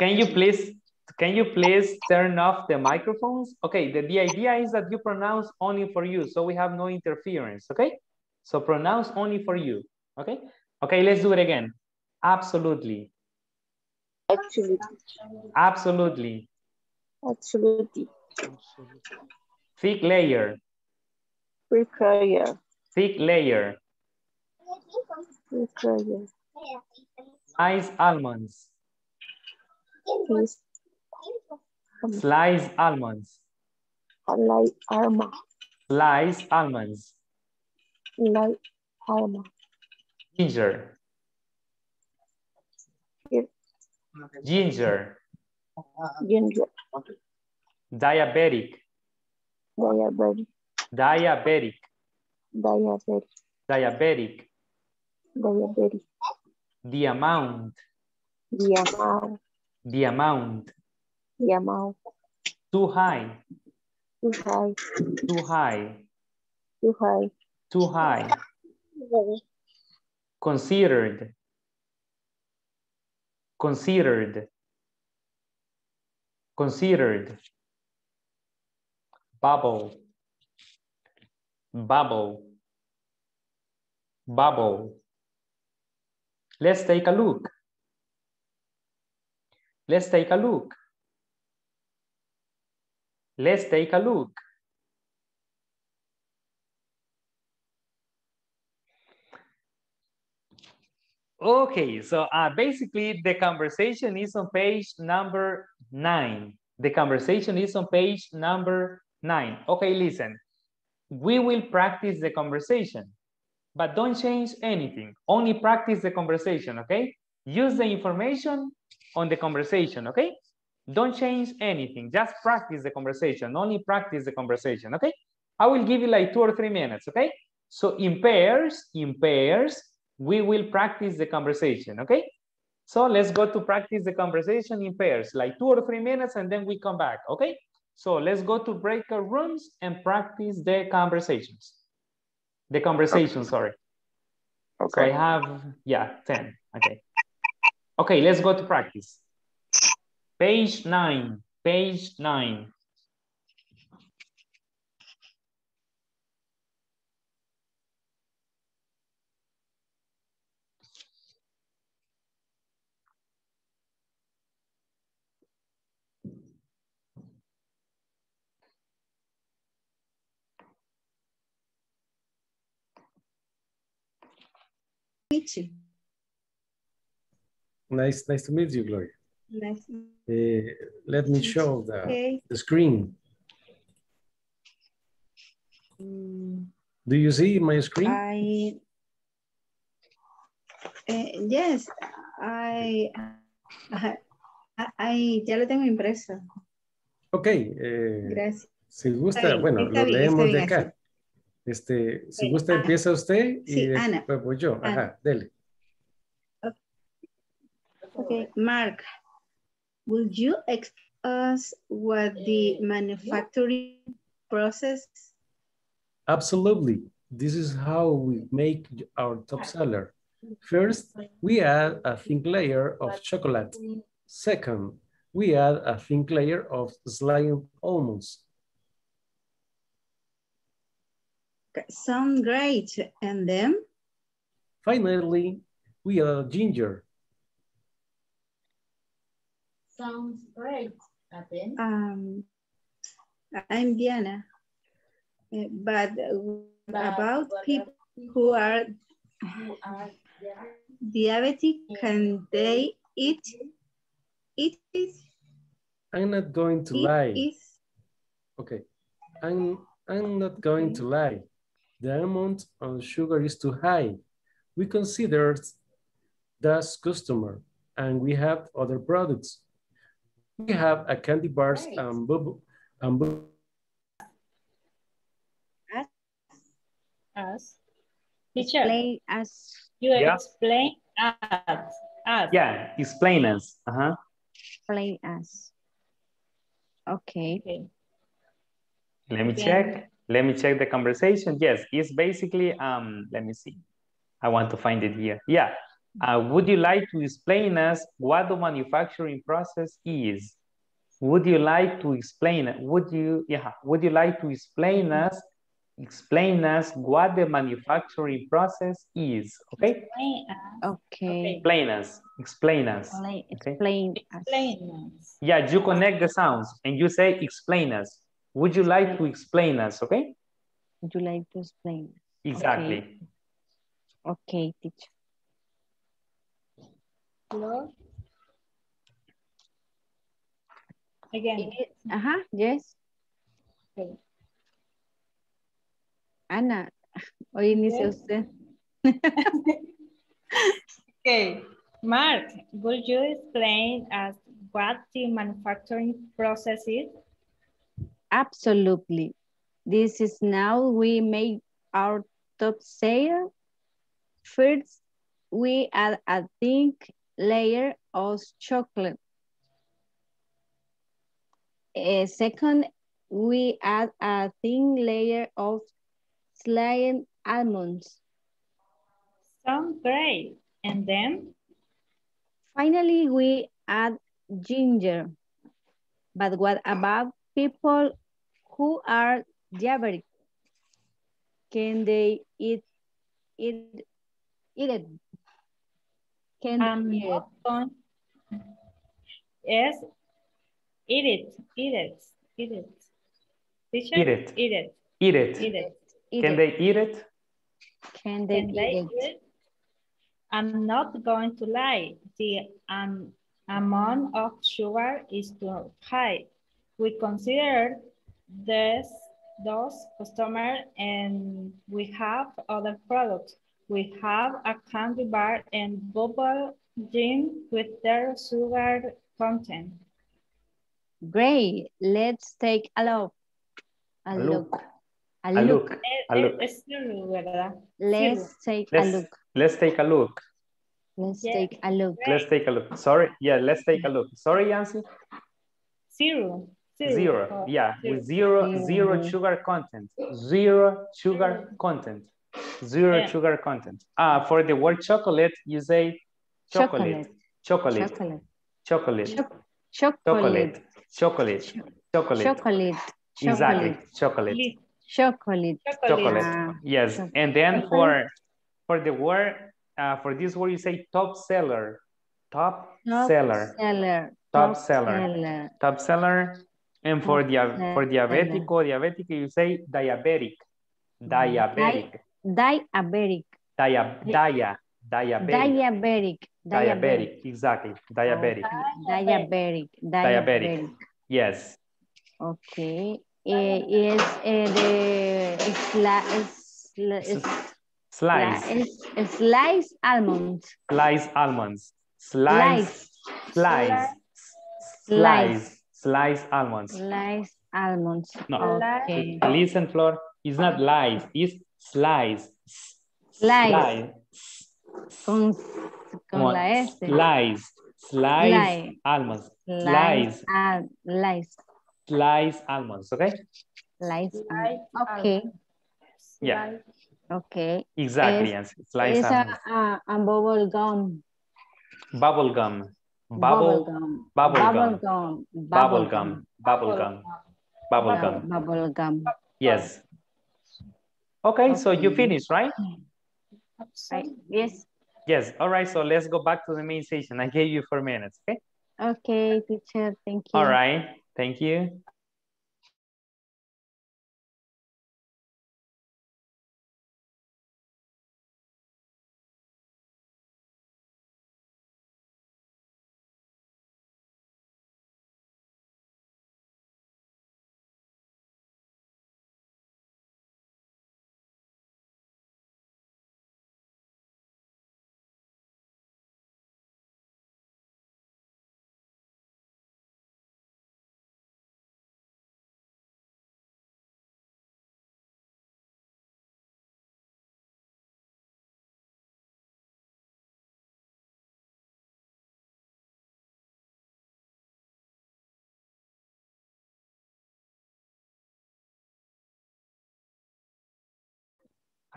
Can you please turn off the microphones? Okay, the idea is that you pronounce only for you, so we have no interference, okay? So pronounce only for you, okay? Okay, let's do it again. Absolutely. Thick layer. Slice almonds. Ginger. Diabetic. The amount. Too high. Considered. Bubble. Let's take a look. Okay, so basically the conversation is on page number 9. The conversation is on page number 9. Okay, listen. We will practice the conversation, but don't change anything. Only practice the conversation, okay? Use the information on the conversation, okay? Don't change anything. Just practice the conversation. Only practice the conversation, okay? I will give you like 2 or 3 minutes, okay? So in pairs, we will practice the conversation, okay? So let's go to practice the conversation in pairs, like 2 or 3 minutes, and then we come back, okay? So let's go to breakout rooms and practice the conversations. The conversation, okay. Sorry. Okay. So I have, yeah, 10, okay. Okay, let's go to practice. Page 9. You. Nice to meet you, Gloria. Nice. Let me show the screen. Do you see my screen? Yes, I ya lo tengo impreso. Ok, gracias. Si gusta, bien, bueno, lo leemos de acá. Este, si gusta, Ana. Empieza usted y sí, después voy yo. Ana. Ajá, dele. Okay, Mark, will you explain us what the manufacturing process? Absolutely. This is how we make our top seller. First, we add a thin layer of chocolate. Second, we add a thin layer of sliced almonds. Sound great. And then? Finally, we add ginger. Sounds great. And then? I'm Diana. But about people who are diabetic, can they eat it? I'm not going to lie. Okay. I'm not going to lie. The amount of sugar is too high. We consider this customer, and we have other products. We have a candy bars and bubble. As teacher, explain us. You explain us. Yeah, explain us. Uh-huh. Explain us. Okay. Let me check the conversation. Yes, it's basically, let me see. I want to find it here. Yeah. Would you like to explain us what the manufacturing process is? Would you like to explain us what the manufacturing process is? Okay. Okay. Explain us. Yeah, you connect the sounds and you say explain us. Would you like to explain us? Okay. Would you like to explain? Exactly. Okay, teacher. Hello. Again. Uh-huh, yes. Okay. Ana, hoy inicia usted. Okay. Mark, would you explain us what the manufacturing process is? Absolutely. This is how we make our top sale. First, we add a thin layer of chocolate. Second, we add a thin layer of sliced almonds. Sounds great. And then? Finally, we add ginger. But what about people who are diabetic? Can they eat it? Yes, eat it. Can they eat it? I'm not going to lie. The amount of sugar is too high. We consider those customers and we have other products. We have a candy bar and bubble gin with their sugar content. Great. Let's take a look. Sorry. Yeah, let's take a look. Sorry, Jancy. Zero. Yeah, with zero sugar content. Zero sugar content. Ah, for the word chocolate, you say chocolate. Chocolate. Yes. And then for the word, for this word, you say top seller. Top seller. And for the diabetico, you say diabetic. Yes. Okay. Yes, sliced almonds. No, okay. Listen, Flor, it's not lies, it's slice. Sliced almonds, okay? Okay. Yeah. Okay. Exactly. Sliced almonds. And bubble gum. Bubble gum. Yes. Okay, so you finished, right? Yes. Yes. All right, so let's go back to the main session. I gave you 4 minutes, okay? Okay, teacher, thank you. All right. Thank you.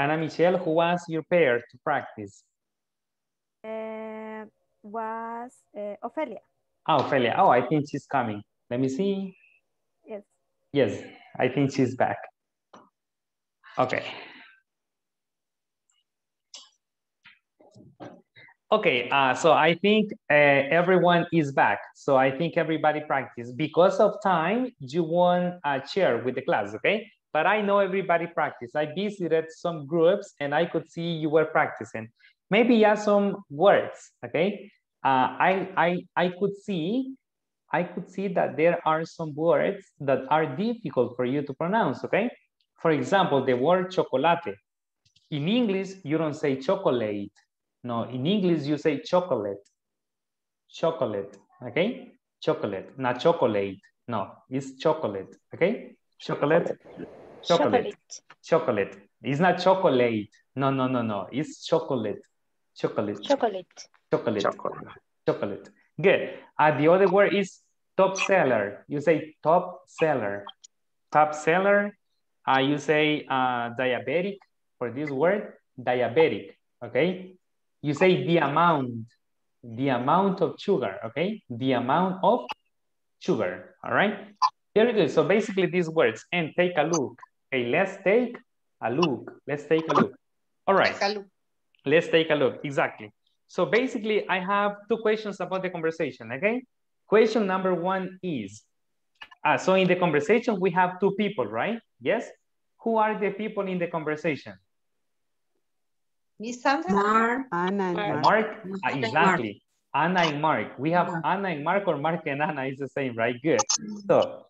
Anna Michelle, who was your pair to practice? Ofelia. Oh, Ofelia. Oh, I think she's coming. Let me see. Yes. Yes, I think she's back. Okay. Okay, so I think everyone is back. So I think everybody practiced. Because of time, you won't share with the class, okay? But I know everybody practiced. I visited some groups and I could see you were practicing. Maybe you have some words, okay? I could see that there are some words that are difficult for you to pronounce, okay? For example, the word chocolate. In English, you don't say chocolate. No, in English, you say chocolate. Chocolate, okay? Chocolate, not chocolate. No, it's chocolate, okay? Chocolate. It's not chocolate. No. It's chocolate. Chocolate. Good. The other word is top seller. You say top seller. Top seller. You say diabetic for this word. Diabetic. Okay. You say the amount. The amount of sugar. Okay. The amount of sugar. All right. Very good. So basically these words, and take a look. Okay, let's take a look. All right. Let's take a look. Exactly. So basically I have 2 questions about the conversation, okay? Question number 1 is, so in the conversation we have 2 people, right? Yes? Who are the people in the conversation? Miss Sandra? Mark. Anna and Mark. Mark? Mark. Exactly. Mark. Anna and Mark. We have Mark. Anna and Mark, or Mark and Anna is the same, right? Good. So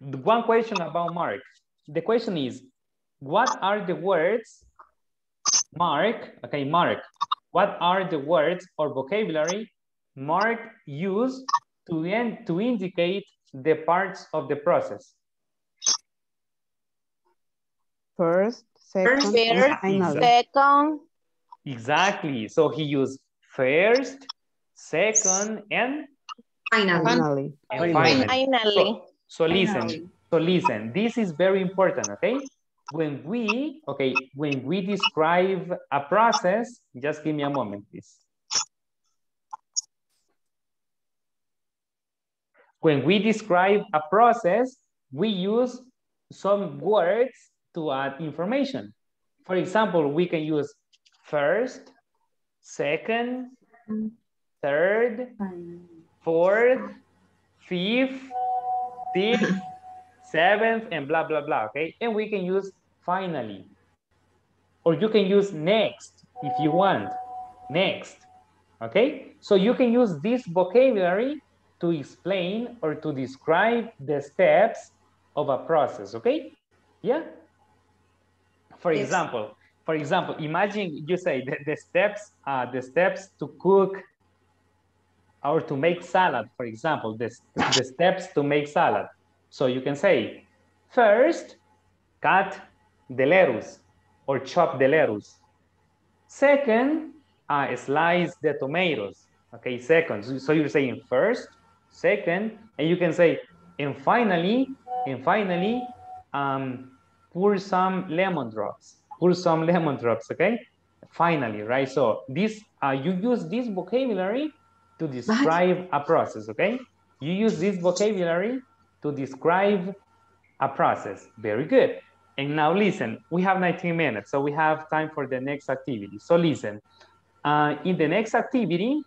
one question about Mark. The question is, what are the words, Mark, okay, Mark, what are the words or vocabulary Mark used to indicate the parts of the process? First, second, first, and final. Second. Exactly. So he used first, second, and finally. And finally. So listen. Finally. So listen. This is very important. Okay. When we describe a process, just give me a moment, please. When we describe a process, we use some words to add information. For example, we can use first, second, third, fourth, fifth, sixth, seventh, and blah, blah, blah, okay? And we can use finally. Or you can use next if you want, next, okay? So you can use this vocabulary to explain or to describe the steps of a process, okay? Yeah? For example, imagine you say the steps to cook or to make salad, for example, the steps to make salad. So you can say, first, cut the lettuce or chop the lettuce. Second, slice the tomatoes, okay, second. So you're saying first, second, and you can say, and finally, pour some lemon drops, okay? Finally, right? So this, you use this vocabulary to describe a process, okay? You use this vocabulary to describe a process. Very good. And now listen, we have 19 minutes, so we have time for the next activity. So listen, in the next activity,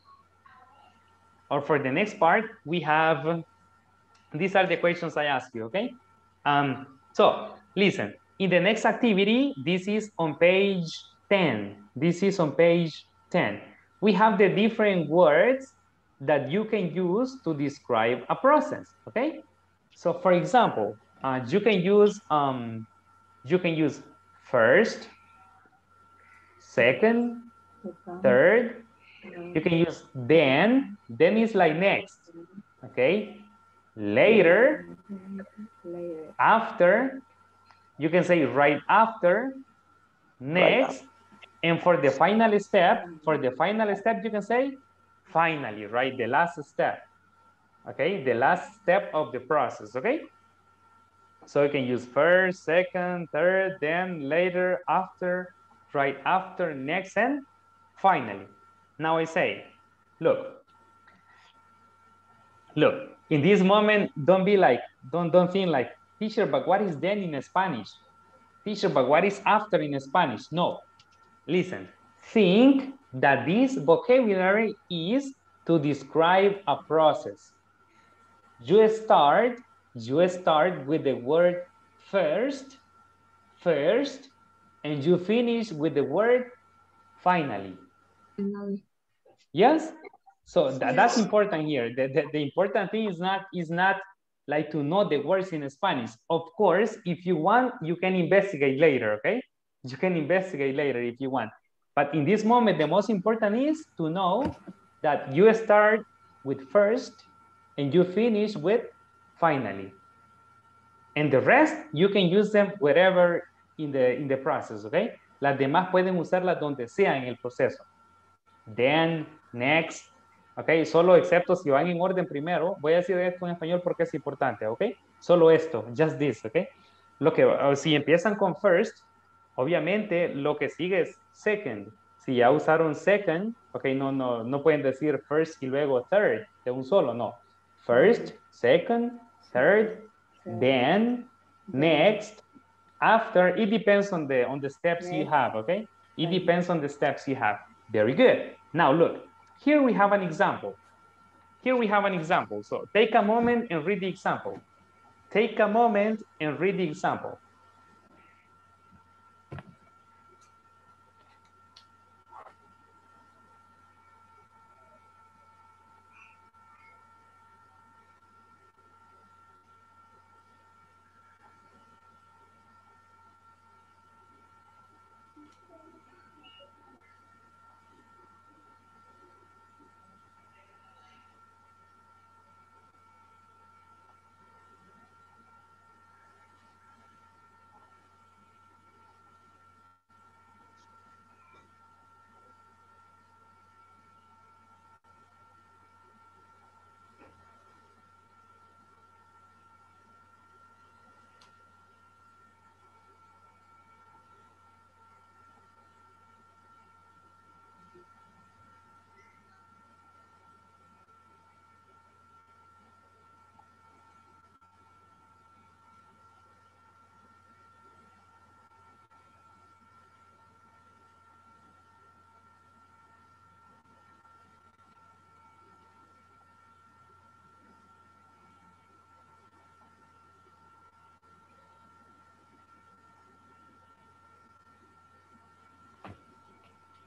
or for the next part, we have, these are the questions I ask you, okay? So listen, in the next activity, this is on page 10. This is on page 10. We have the different words that you can use to describe a process, okay? So for example, you can use first, second, third. You can use then. Then is like next, okay? Later. After. You can say right after, next, and for the final step, you can say finally, right? The last step, okay? The last step of the process, okay? So you can use first, second, third, then, later, after, right after, next, and finally. Now I say, look, in this moment, don't think like, teacher, but what is then in Spanish? Teacher, but what is after in Spanish? No. Listen, think that this vocabulary is to describe a process. You start with the word first, and you finish with the word finally. Yes? So that's important here. The important thing is not like to know the words in Spanish. Of course, if you want, you can investigate later, okay? You can investigate later if you want. But in this moment, the most important is to know that you start with first and you finish with finally. And the rest, you can use them wherever in the process, okay? Las demás pueden usarlas donde sea en el proceso. Then, next. Ok, solo excepto si van en orden primero. Voy a decir esto en español porque es importante, ok. Solo esto, just this, ok. Si empiezan con first, obviamente lo que sigue es second. Si ya usaron second, ok, no pueden decir first y luego third de un solo, no. First, second, third, then, next, after. It depends on the steps you have, ok. It depends on the steps you have. Very good. Now look. Here we have an example. So take a moment and read the example.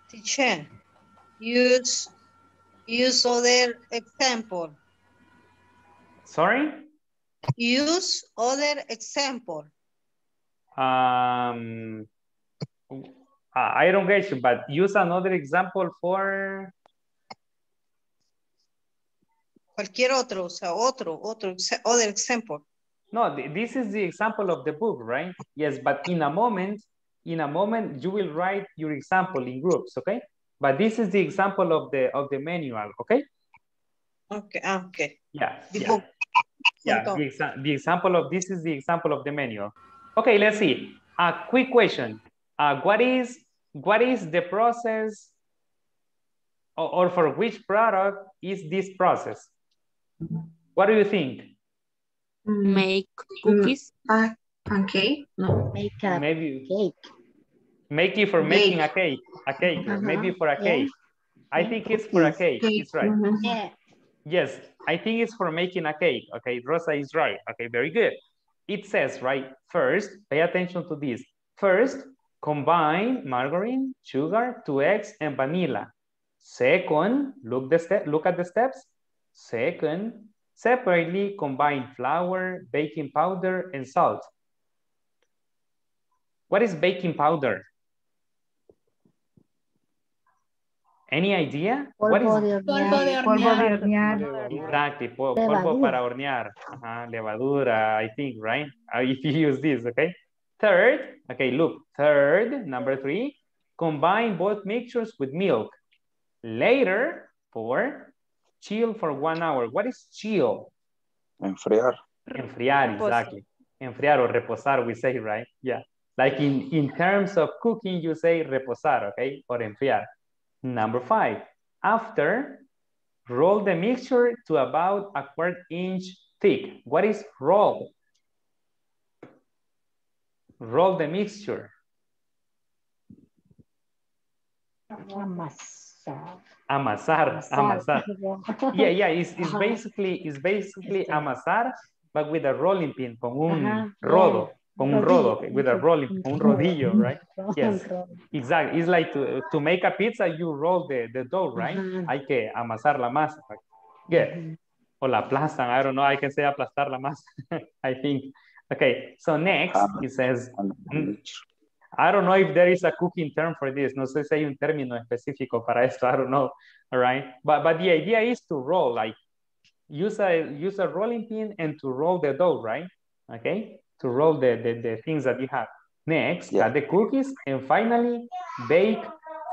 Teacher, use other example. Sorry? Use other example. I don't get you, but use another example for... Cualquier otro, o sea, other example. No, this is the example of the book, right? Yes, but in a moment, you will write your example in groups, okay? But this is the example of the manual, okay? Okay. Yeah. The example of this is the example of the manual. Okay, let's see. A quick question. What is the process or for which product is this process? What do you think? Make cookies. Okay. No. Makeup. Maybe cake. Make it for making a cake. A cake. Maybe for a cake. I think it's for a cake. It's right. Yeah. Yes, I think it's for making a cake. Okay, Rosa is right. Okay, very good. It says, right, first, pay attention to this. First, combine margarine, sugar, 2 eggs, and vanilla. Second, look at the steps. Second, separately combine flour, baking powder, and salt. What is baking powder? Any idea? Polvo de hornear. Exactly, polvo para hornear. Levadura, I think, right? If you use this, okay? Third, okay, look. Third, number 3, combine both mixtures with milk. Later, 4, chill for 1 hour. What is chill? Enfriar. Enfriar, exactly. Enfriar or reposar, we say, right? Yeah. Like in terms of cooking, you say reposar, okay? Or enfriar. Number 5, after, roll the mixture to about a 1/4 inch thick. What is roll? Roll the mixture. Amasar. Yeah, it's basically amasar, but with a rolling pin, con un rodo. Con un rodo, okay, with a rolling, un rodillo, right? Yes, exactly. It's like to make a pizza, you roll the dough, right? Hay que amasar la masa. Yeah, or la aplastan, I don't know, I can say aplastar la masa, I think. Okay, so next, it says, I don't know if there is a cooking term for this, no sé si hay un término específico para esto, I don't know, all right? But the idea is to roll, like, use a rolling pin and to roll the dough, right? Okay? To roll the things that you have. Next, add the cookies, and finally, bake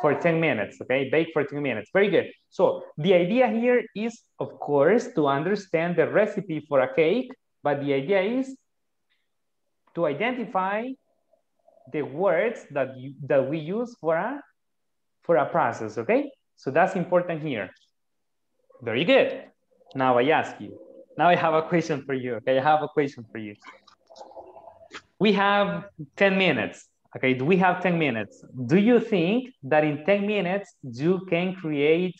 for 10 minutes, okay? Bake for 10 minutes, very good. So the idea here is, of course, to understand the recipe for a cake, but the idea is to identify the words that we use for a process, okay? So that's important here. Very good. Now I ask you. Now I have a question for you, okay? I have a question for you. We have 10 minutes, okay? We have 10 minutes. Do you think that in 10 minutes, you can create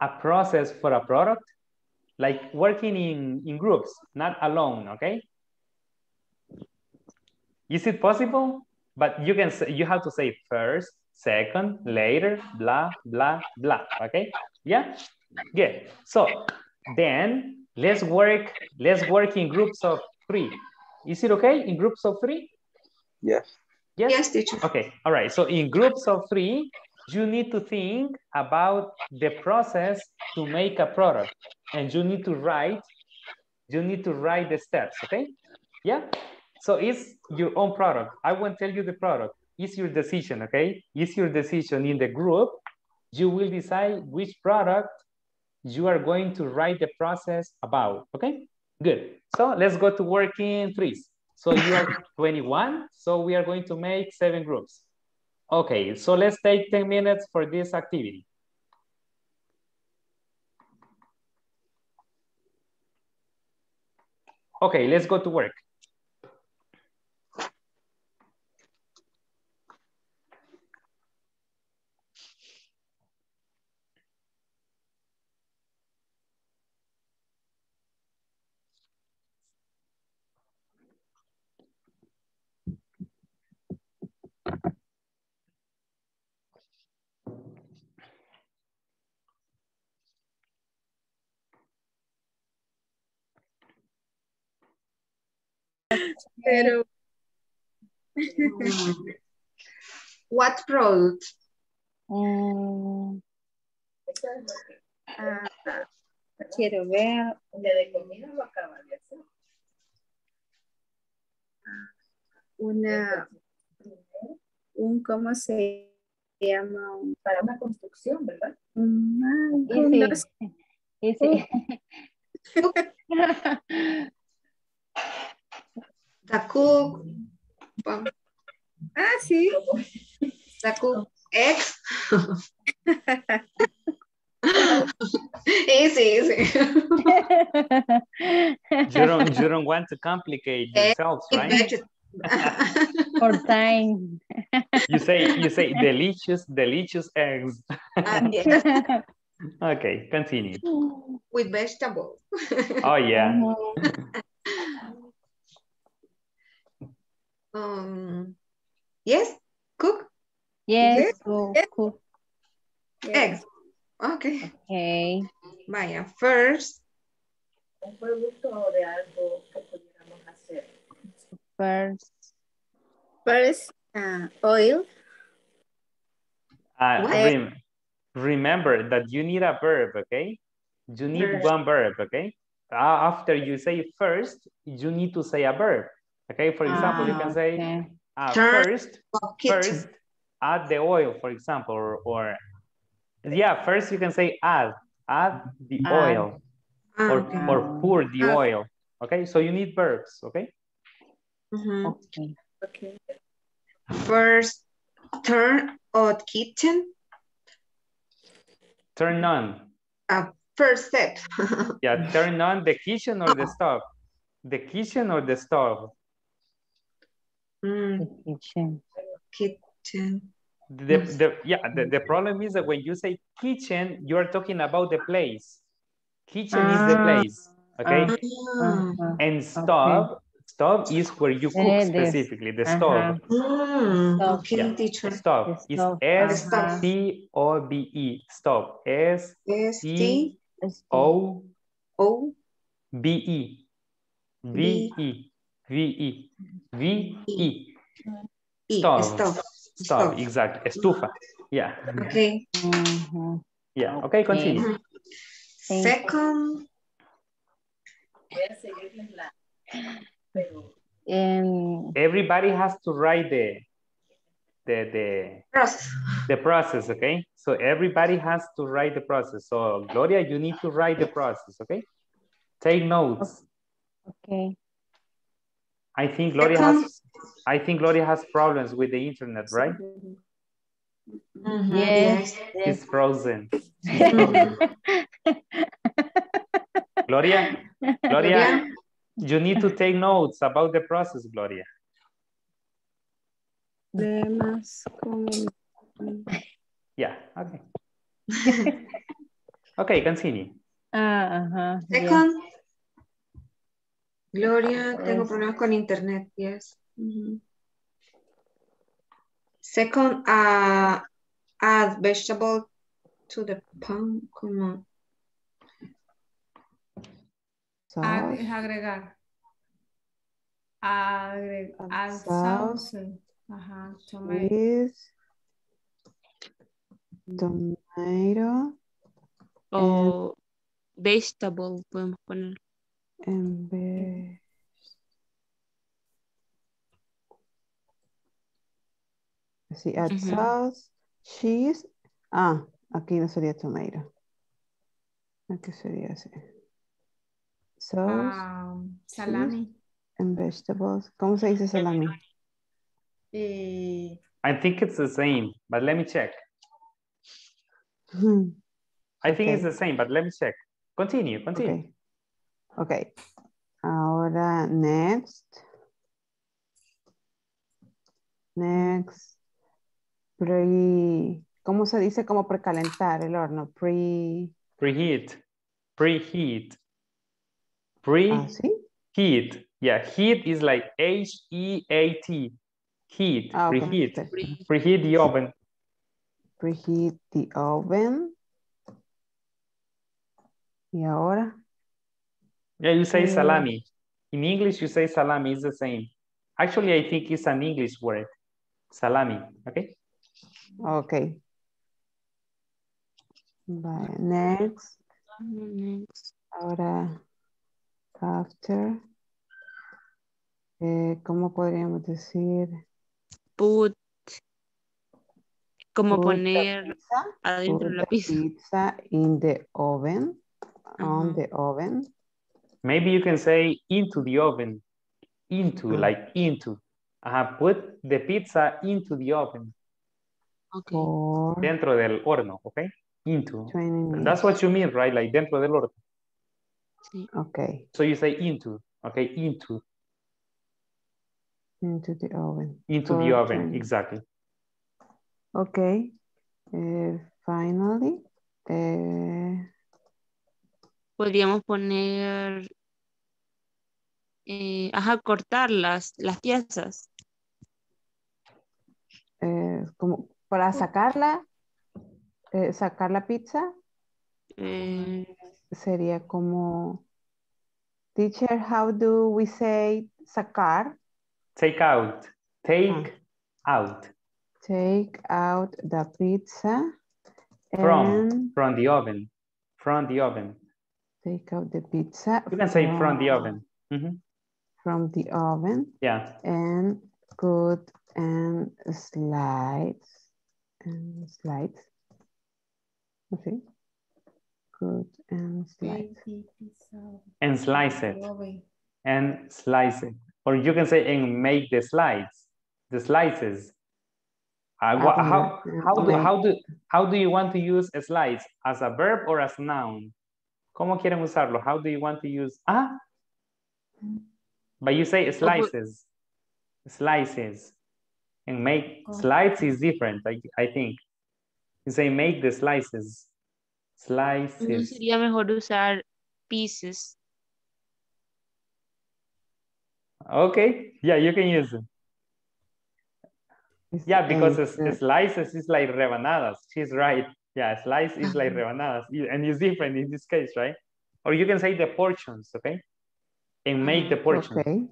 a process for a product? Like working in groups, not alone, okay? Is it possible? But you can say, you have to say first, second, later, blah, blah, blah, okay? Yeah, good. So then let's work in groups of 3. Is it okay in groups of 3? Yes. Yes, teacher. Okay, all right. So in groups of 3, you need to think about the process to make a product. And you need to write the steps, okay? Yeah. So it's your own product. I won't tell you the product. It's your decision, okay? It's your decision in the group. You will decide which product you are going to write the process about, okay? Good. So let's go to work in 3s. So you are 21. So we are going to make 7 groups. Okay. So let's take 10 minutes for this activity. Okay. Let's go to work. Pero... What product? Quiero ver. ¿La de comida lo acaba de hacer? ¿Cómo se llama? Para una construcción, ¿verdad? Ese. The cook. Ah, sí. The cook. Eggs. Easy. You don't want to complicate yourself, right? For time. You say delicious eggs. Yes. Okay, continue. With vegetables. Oh yeah. Yes, cook. Yes, cook. Eggs. Okay. Okay. Vaya, first. Un producto de algo que pudiéramos hacer. First, oil. Remember that you need a verb, okay? You need one verb, okay? After you say first, you need to say a verb, okay? For example, you can say first, add the oil, for example, or yeah, first you can say add the oil, or pour the oil, okay? So you need verbs, okay? Okay. First, turn on. First step. Yeah, turn on the kitchen or the stove. The kitchen or the stove. Kitchen. The problem is that when you say kitchen, you are talking about the place. Kitchen is the place, okay? And stove. Okay. Stove is where you cook specifically, the stove. Stove is S-T-O-B-E. Stove. S-T-O-B-E. V-E. V-E. V-E. Stove. Stove, exactly. Estufa. Yeah. Okay. Yeah. Okay, continue. Second. Everybody has to write the process, okay? So everybody has to write the process. So Gloria, you need to write the process, okay? Take notes. Okay. I think Gloria has problems with the internet, right? Yes. It's frozen. Gloria. You need to take notes about the process, Gloria. Yeah, okay. Okay, continue. Second. Yes. Gloria, tengo problemas con internet, yes. Second, add vegetable to the pan. Come on. Es agregar. Add sauce. Ajá. Tomato. O vegetable podemos poner. And sí, add sauce, cheese. Ah, aquí no sería tomato. Aquí sería así. Sauce, salami and vegetables. ¿Cómo se dice salami? I think it's the same, but let me check. I think it's the same, but let me check. Continue. Okay. Ahora, next. ¿Cómo se dice? Como precalentar el horno. Preheat. Preheat. Yeah, heat is like H-E-A-T. Heat. Okay. Preheat. Preheat the oven. Preheat the oven. Y ahora? Yeah, you say salami. In English, you say salami. It's the same. Actually, I think it's an English word, salami, okay? Okay. But next, ahora, after, ¿cómo podríamos decir? Put, como poner la pizza, adentro la pizza. Pizza in the oven, on the oven. Maybe you can say into the oven, into, like into. Put the pizza into the oven. Okay. Por... Dentro del horno, okay? Into. That's what you mean, right? Like dentro del horno. Sí. Okay. So you say into, okay? Into. Into the oven. Into the oven, exactly. Okay. Finally. Podríamos poner... cortar las piezas. Como para sacarla, sacar la pizza, sería como, teacher, how do we say sacar? Take out. Take out. Take out the pizza. From the oven. From the oven. Take out the pizza. You can say from the oven. Mm-hmm. From the oven, yeah, and cut and slice, okay, cut and slice, and slice it, and slice it, or you can say and make the slices, How do you want to use a slice as a verb or as a noun? ¿Cómo quieren usarlo? How do you want to use? But you say slices, slices, and make slices is different. I think you say make the slices, slices. No sería mejor usar pieces. Okay, yeah, you can use it. Yeah, because slices is like rebanadas. She's right. Yeah, slice is like rebanadas, and it's different in this case, right? Or you can say the portions, okay? And make the portions. Okay.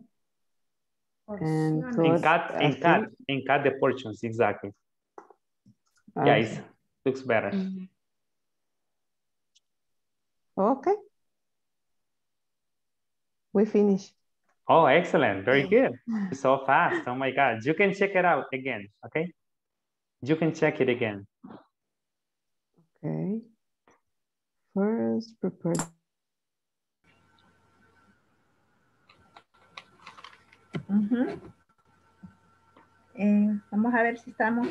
And cut the portions, exactly. Yeah, it looks better. Okay. We finish. Oh, excellent. Very good. So fast. Oh my God. You can check it out again, okay? You can check it again. Okay. First, prepare. Vamos a ver si estamos,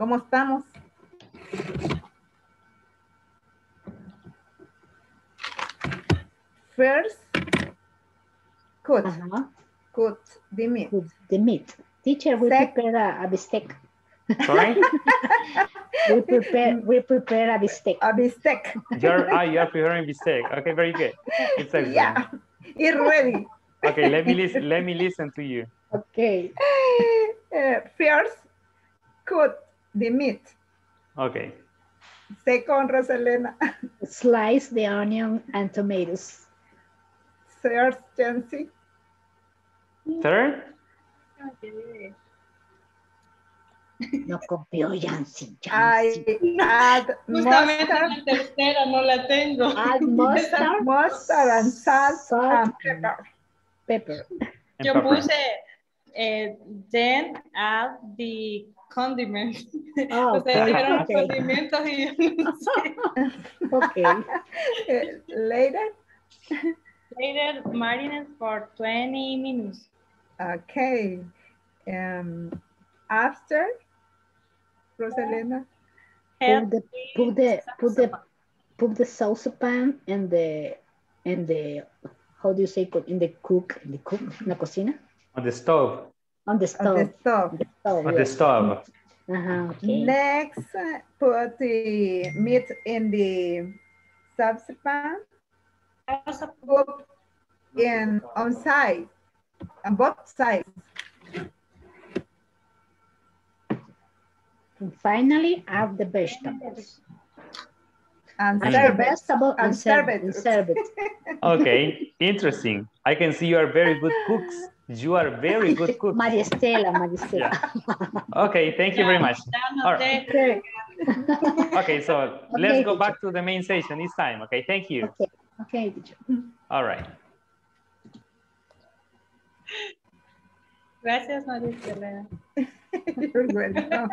cómo estamos. First, cut, cut the meat. Cut the meat. Teacher, we prepare a bistec. Sorry? we prepare a bistec. A bistec. You are preparing bistec. Okay, very good. It's excellent. Yeah, it's ready. Okay, let me listen to you. Okay. First, cut the meat. Okay. Second, Rosa Elena. Slice the onion and tomatoes. Third, Jancy. Third? No confío, Jancy. Add mustard. Tercera no la tengo. Add mustard. Mustard and salt and pepper. Yo puse then add the condiments. Ustedes dijeron condimentos y yo no sé. Okay. Later marinate for 20 minutes. Okay. After Rosalena put the saucepan in the how do you say in the cook, in la cocina? On the stove. On the stove. On the stove. Okay. Next, put the meat in the saucepan. Cook on side, on both sides. And finally, add the vegetables. And serve it. Okay, interesting. I can see you are very good cooks. You are very good cook. Maria Estela, Maria Estela. Yeah. Okay, thank you very much. All right. Okay, so let's go back to the main session this time. Okay, thank you. Okay, okay. All right. Gracias, Maria Estela. You're welcome.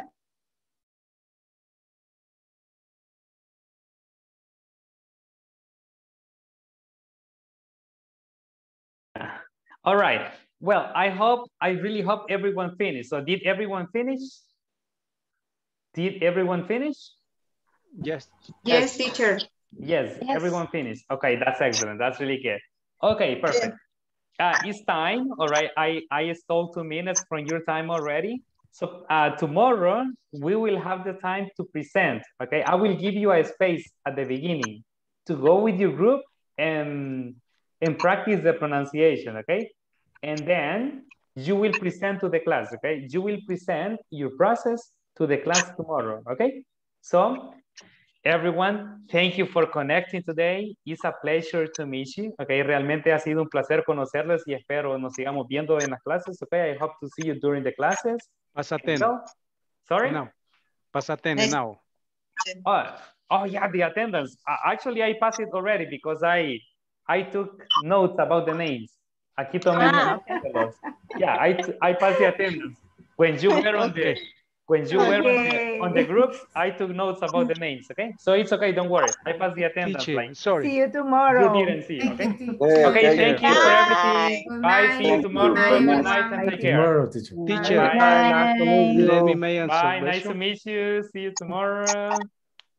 All right. Well, I really hope everyone finished. So did everyone finish? Did everyone finish? Yes. Yes, teacher. Yes, yes. Everyone finished. Okay, that's excellent. That's really good. Okay, perfect. It's time. All right. I stole 2 minutes from your time already. So tomorrow we will have the time to present. Okay, I will give you a space at the beginning to go with your group and practice the pronunciation, okay? And then you will present to the class, okay? You will present your process to the class tomorrow, okay? So everyone, thank you for connecting today. It's a pleasure to meet you, okay? Realmente ha sido un placer conocerlos y espero nos sigamos viendo en las clases, okay? I hope to see you during the classes. Pasaten. So, sorry? No. Pasaten now. Oh, yeah, the attendance. Actually, I passed it already because I took notes about the names. Aquí tomé notes. Yeah, I passed the attendance. When you were on the when you were on the groups, I took notes about the names. Okay, so it's okay. Don't worry. I passed the attendance line. Sorry. See you tomorrow. You didn't see. Okay. Okay. Thank you for everything. Bye. See you tomorrow. Good night and take care. Tomorrow, teacher. Teacher. Bye. Bye. Nice to meet you. See you tomorrow.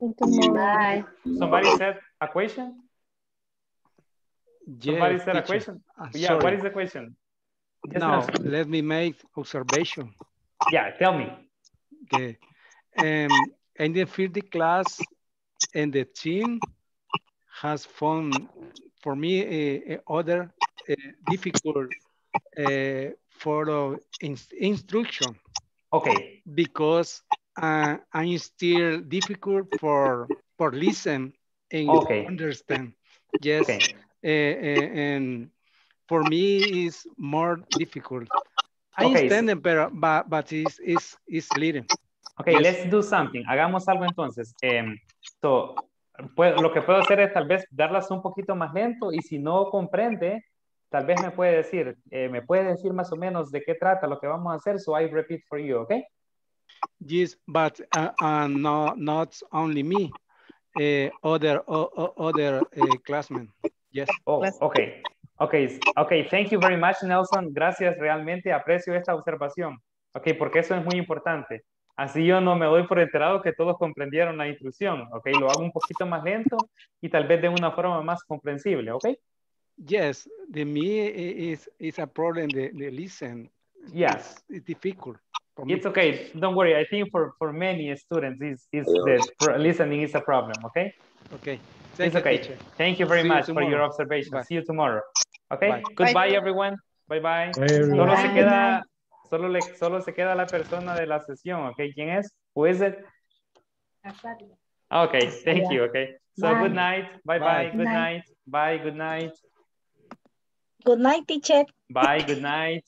Bye. Somebody said a question. Yes, somebody said a question? Yeah, sorry. What is the question? Yes, no, let me make observation. Yeah, tell me. Okay. In the third class, and the team has found, for me, other difficult for instruction. Okay. Because I'm still difficult for listen and understand. Yes. Okay. And for me, it's more difficult. I understand it, but it's leading. Okay, yes. Let's do something. Hagamos algo entonces. Lo que puedo hacer es tal vez darlas un poquito más lento y si no comprende, tal vez me puede decir más o menos de qué trata lo que vamos a hacer. So I repeat for you, okay? Yes, but no, not only me. Other classmen. Yes. Oh, okay. Okay. Okay. Thank you very much, Nelson. Gracias. Realmente aprecio esta observación. Okay. Porque eso es muy importante. Así yo no me doy por enterado que todos comprendieron la instrucción. Okay. Lo hago un poquito más lento y tal vez de una forma más comprensible. Okay. Yes. The me is a problem. The listen. Yes. It's difficult. It's okay. Don't worry. I think for many students, listening is a problem. Okay. Okay. Thank it's okay. Teacher. Thank you very much for your observation. Bye. See you tomorrow. Okay. Bye. Goodbye, everyone. Bye bye. Solo se queda la persona de la sesión. Okay. ¿Quién es? Who is it? Asalia. Okay. Thank you. Okay. So bye. Good night. Bye bye. Good night. Bye. Good night. Good night, teacher. Bye. Good night.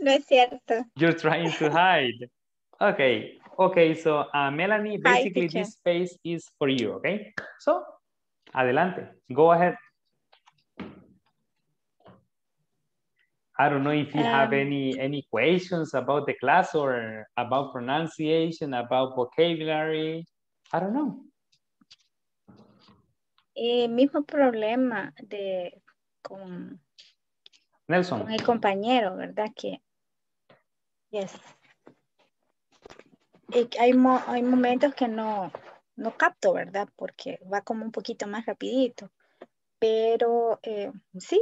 No es cierto. You're trying to hide. Okay. Okay. So, Melanie, basically this space is for you. Okay. So, adelante. Go ahead. I don't know if you have any questions about the class or about pronunciation, about vocabulary. I don't know. El mismo problema con Nelson. Con el compañero, ¿verdad? Que, yes. Hay momentos que no capto, ¿verdad? Porque va como un poquito más rapidito. Pero sí,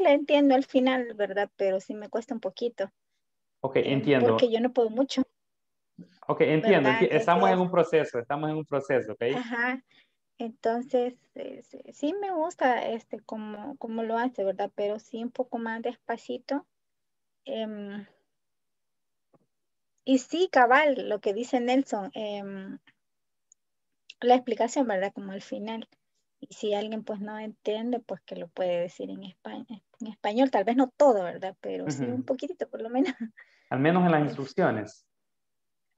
la entiendo al final, ¿verdad? Pero sí me cuesta un poquito. Ok, entiendo. Porque yo no puedo mucho. Ok, entiendo. Estamos en un proceso, ¿ok? Ajá. Entonces, sí me gusta como lo hace, ¿verdad? Pero sí un poco más despacito. Y sí, cabal, lo que dice Nelson, la explicación, ¿verdad? Como al final. Y si alguien pues no entiende, pues que lo puede decir en español, tal vez no todo, ¿verdad? Pero sí un poquitito por lo menos. Al menos en las instrucciones.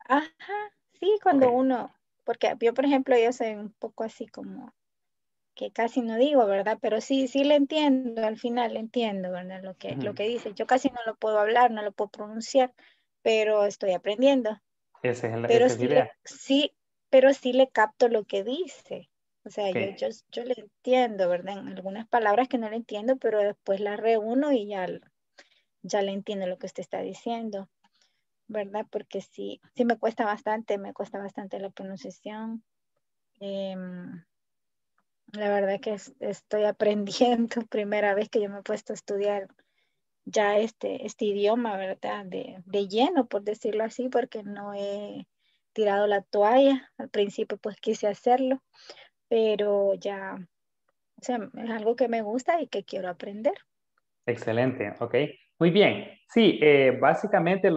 Ajá, sí, cuando uno, porque yo por ejemplo, yo soy un poco así como, que casi no digo, ¿verdad? Pero sí, sí le entiendo, al final le entiendo, ¿verdad? Lo que dice, yo casi no lo puedo hablar, no lo puedo pronunciar, pero estoy aprendiendo. Ese es el, pero esa sí es la idea. Pero sí le capto lo que dice. O sea, yo le entiendo, ¿verdad? En algunas palabras que no le entiendo, pero después las reúno y ya le entiendo lo que usted está diciendo, ¿verdad? Porque sí, sí me cuesta bastante la pronunciación. La verdad que estoy aprendiendo, primera vez que yo me he puesto a estudiar ya este idioma, ¿verdad? De lleno, por decirlo así, porque no he tirado la toalla. Al principio pues quise hacerlo, pero ya, o sea, es algo que me gusta y que quiero aprender. Excelente, ok. Muy bien. Sí, básicamente,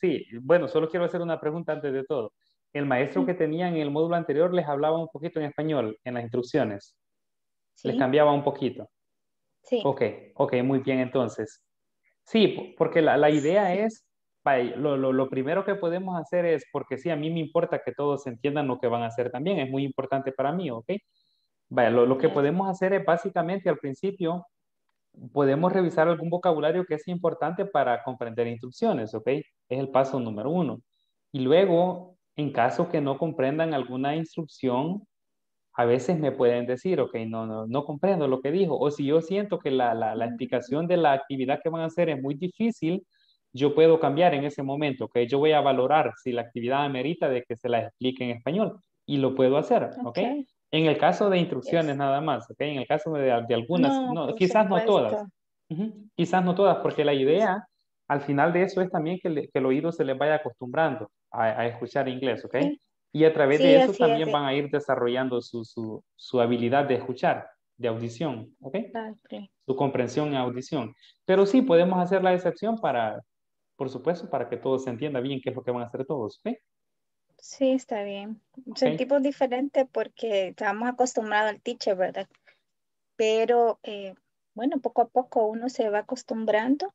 sí, bueno, solo quiero hacer una pregunta antes de todo. El maestro que tenían en el módulo anterior les hablaba un poquito en español, en las instrucciones. ¿Sí? Les cambiaba un poquito. Sí. Ok, muy bien entonces. Sí, porque la idea es, lo primero que podemos hacer es, porque sí, a mí me importa que todos entiendan lo que van a hacer también, es muy importante para mí, ¿ok? Vaya, lo que podemos hacer es básicamente al principio, podemos revisar algún vocabulario que es importante para comprender instrucciones, ¿ok? Es el paso número 1. Y luego, en caso que no comprendan alguna instrucción, a veces me pueden decir, ok, no comprendo lo que dijo. O si yo siento que la explicación de la actividad que van a hacer es muy difícil, yo puedo cambiar en ese momento, ok. Yo voy a valorar si la actividad amerita de que se la explique en español. Y lo puedo hacer, ok. En el caso de instrucciones nada más, ok. En el caso de algunas, quizás no todas. Quizás no todas, porque la idea al final de eso es también que el oído se les vaya acostumbrando a escuchar inglés, ¿ok? Sí. Y a través de eso también van a ir desarrollando su habilidad de escuchar, de audición, ¿ok? Su comprensión en audición. Pero sí, podemos hacer la excepción por supuesto, para que todos se entienda bien qué es lo que van a hacer todos, ¿ok? Sí, está bien. Son tipos diferentes porque estamos acostumbrados al teacher, ¿verdad? Pero, bueno, poco a poco uno se va acostumbrando.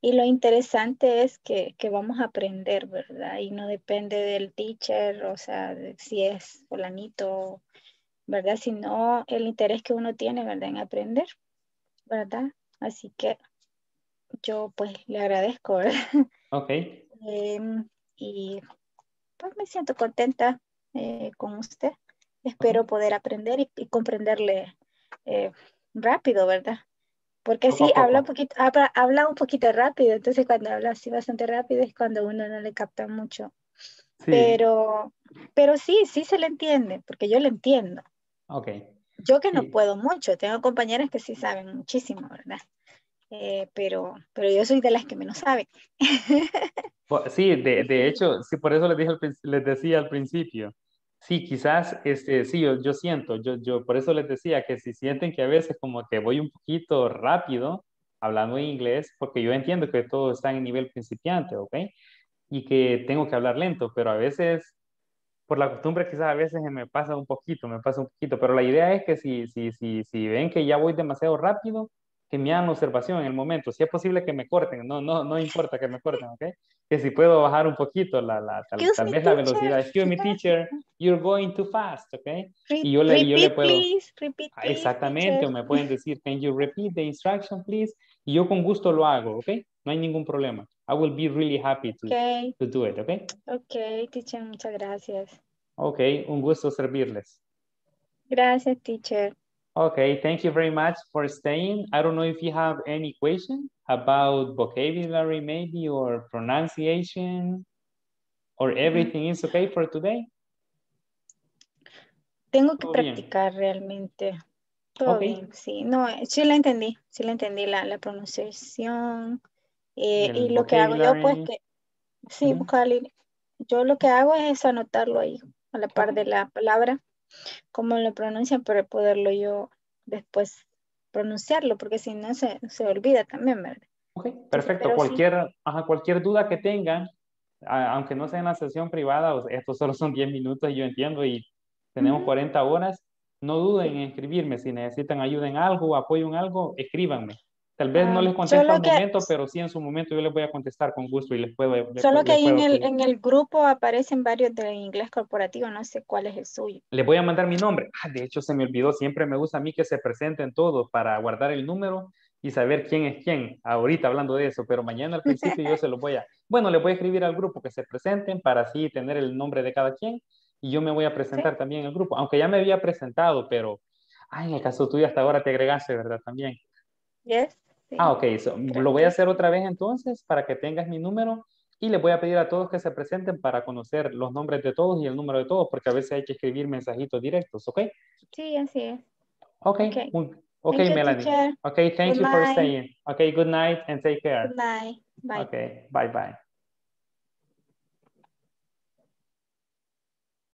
Y lo interesante es que vamos a aprender, ¿verdad? Y no depende del teacher, o sea, si es fulanito, ¿verdad? Sino el interés que uno tiene, ¿verdad? En aprender, ¿verdad? Así que yo pues le agradezco, ¿verdad? Ok. Y pues me siento contenta con usted. Espero poder aprender y comprenderle rápido, ¿verdad? Porque sí, habla un poquito rápido. Entonces, cuando habla así bastante rápido es cuando uno no le capta mucho. Sí. Pero sí, sí se le entiende, porque yo le entiendo. Ok. Yo que no puedo mucho. Tengo compañeras que sí saben muchísimo, ¿verdad? Pero yo soy de las que menos saben. Sí, de hecho, sí, por eso les decía al principio. Sí, quizás, sí, yo siento, yo por eso les decía que si sienten que a veces como que voy un poquito rápido hablando en inglés, porque yo entiendo que todo está en nivel principiante, ¿ok? Y que tengo que hablar lento, pero a veces, por la costumbre quizás a veces me pasa un poquito, pero la idea es que si ven que ya voy demasiado rápido, que me hagan observación en el momento, si es posible que me corten, no importa que me corten, ¿ok? Que si puedo bajar un poquito tal vez la velocidad. Excuse me, teacher, you're going too fast, ¿ok? Repeat, exactamente, teacher. O me pueden decir, can you repeat the instruction, please? Y yo con gusto lo hago, ¿ok? No hay ningún problema. I will be really happy to do it, ¿ok? Ok, teacher, muchas gracias. Ok, un gusto servirles. Gracias, teacher. Okay, thank you very much for staying. I don't know if you have any question about vocabulary maybe or pronunciation or everything is okay for today. Tengo que practicar realmente. Todo bien, sí. No, sí la entendí la pronunciación. Y lo que hago yo pues que, sí, yo lo que hago es anotarlo ahí a la par de la palabra. Cómo lo pronuncian para poderlo yo después pronunciarlo, porque si no se olvida también, ¿verdad? Ok, perfecto. Cualquier duda que tengan, aunque no sea en la sesión privada, estos solo son 10 minutos, yo entiendo, y tenemos 40 horas, No duden en escribirme. Si necesitan ayuda en algo, apoyo en algo, escríbanme. Tal vez no les contesto al momento, pero sí en su momento yo les voy a contestar con gusto y les puedo... Solo que ahí en el grupo aparecen varios de inglés corporativo, no sé cuál es el suyo. Les voy a mandar mi nombre. De hecho, se me olvidó, siempre me gusta a mí que se presenten todos para guardar el número y saber quién es quién. Ahorita hablando de eso, pero mañana al principio yo se los voy a... Bueno, les voy a escribir al grupo que se presenten para así tener el nombre de cada quien y yo me voy a presentar también en el grupo, aunque ya me había presentado, pero... en el caso tuyo hasta ahora te agregaste, ¿verdad? También. Yes. Sí. Ok, so, lo voy a hacer otra vez entonces para que tengas mi número y les voy a pedir a todos que se presenten para conocer los nombres de todos y el número de todos porque a veces hay que escribir mensajitos directos, ¿ok? Sí, así es. Ok, okay Melanie. You, ok, thank you for staying. Ok, good night and take care. Good night. Bye. Ok, bye.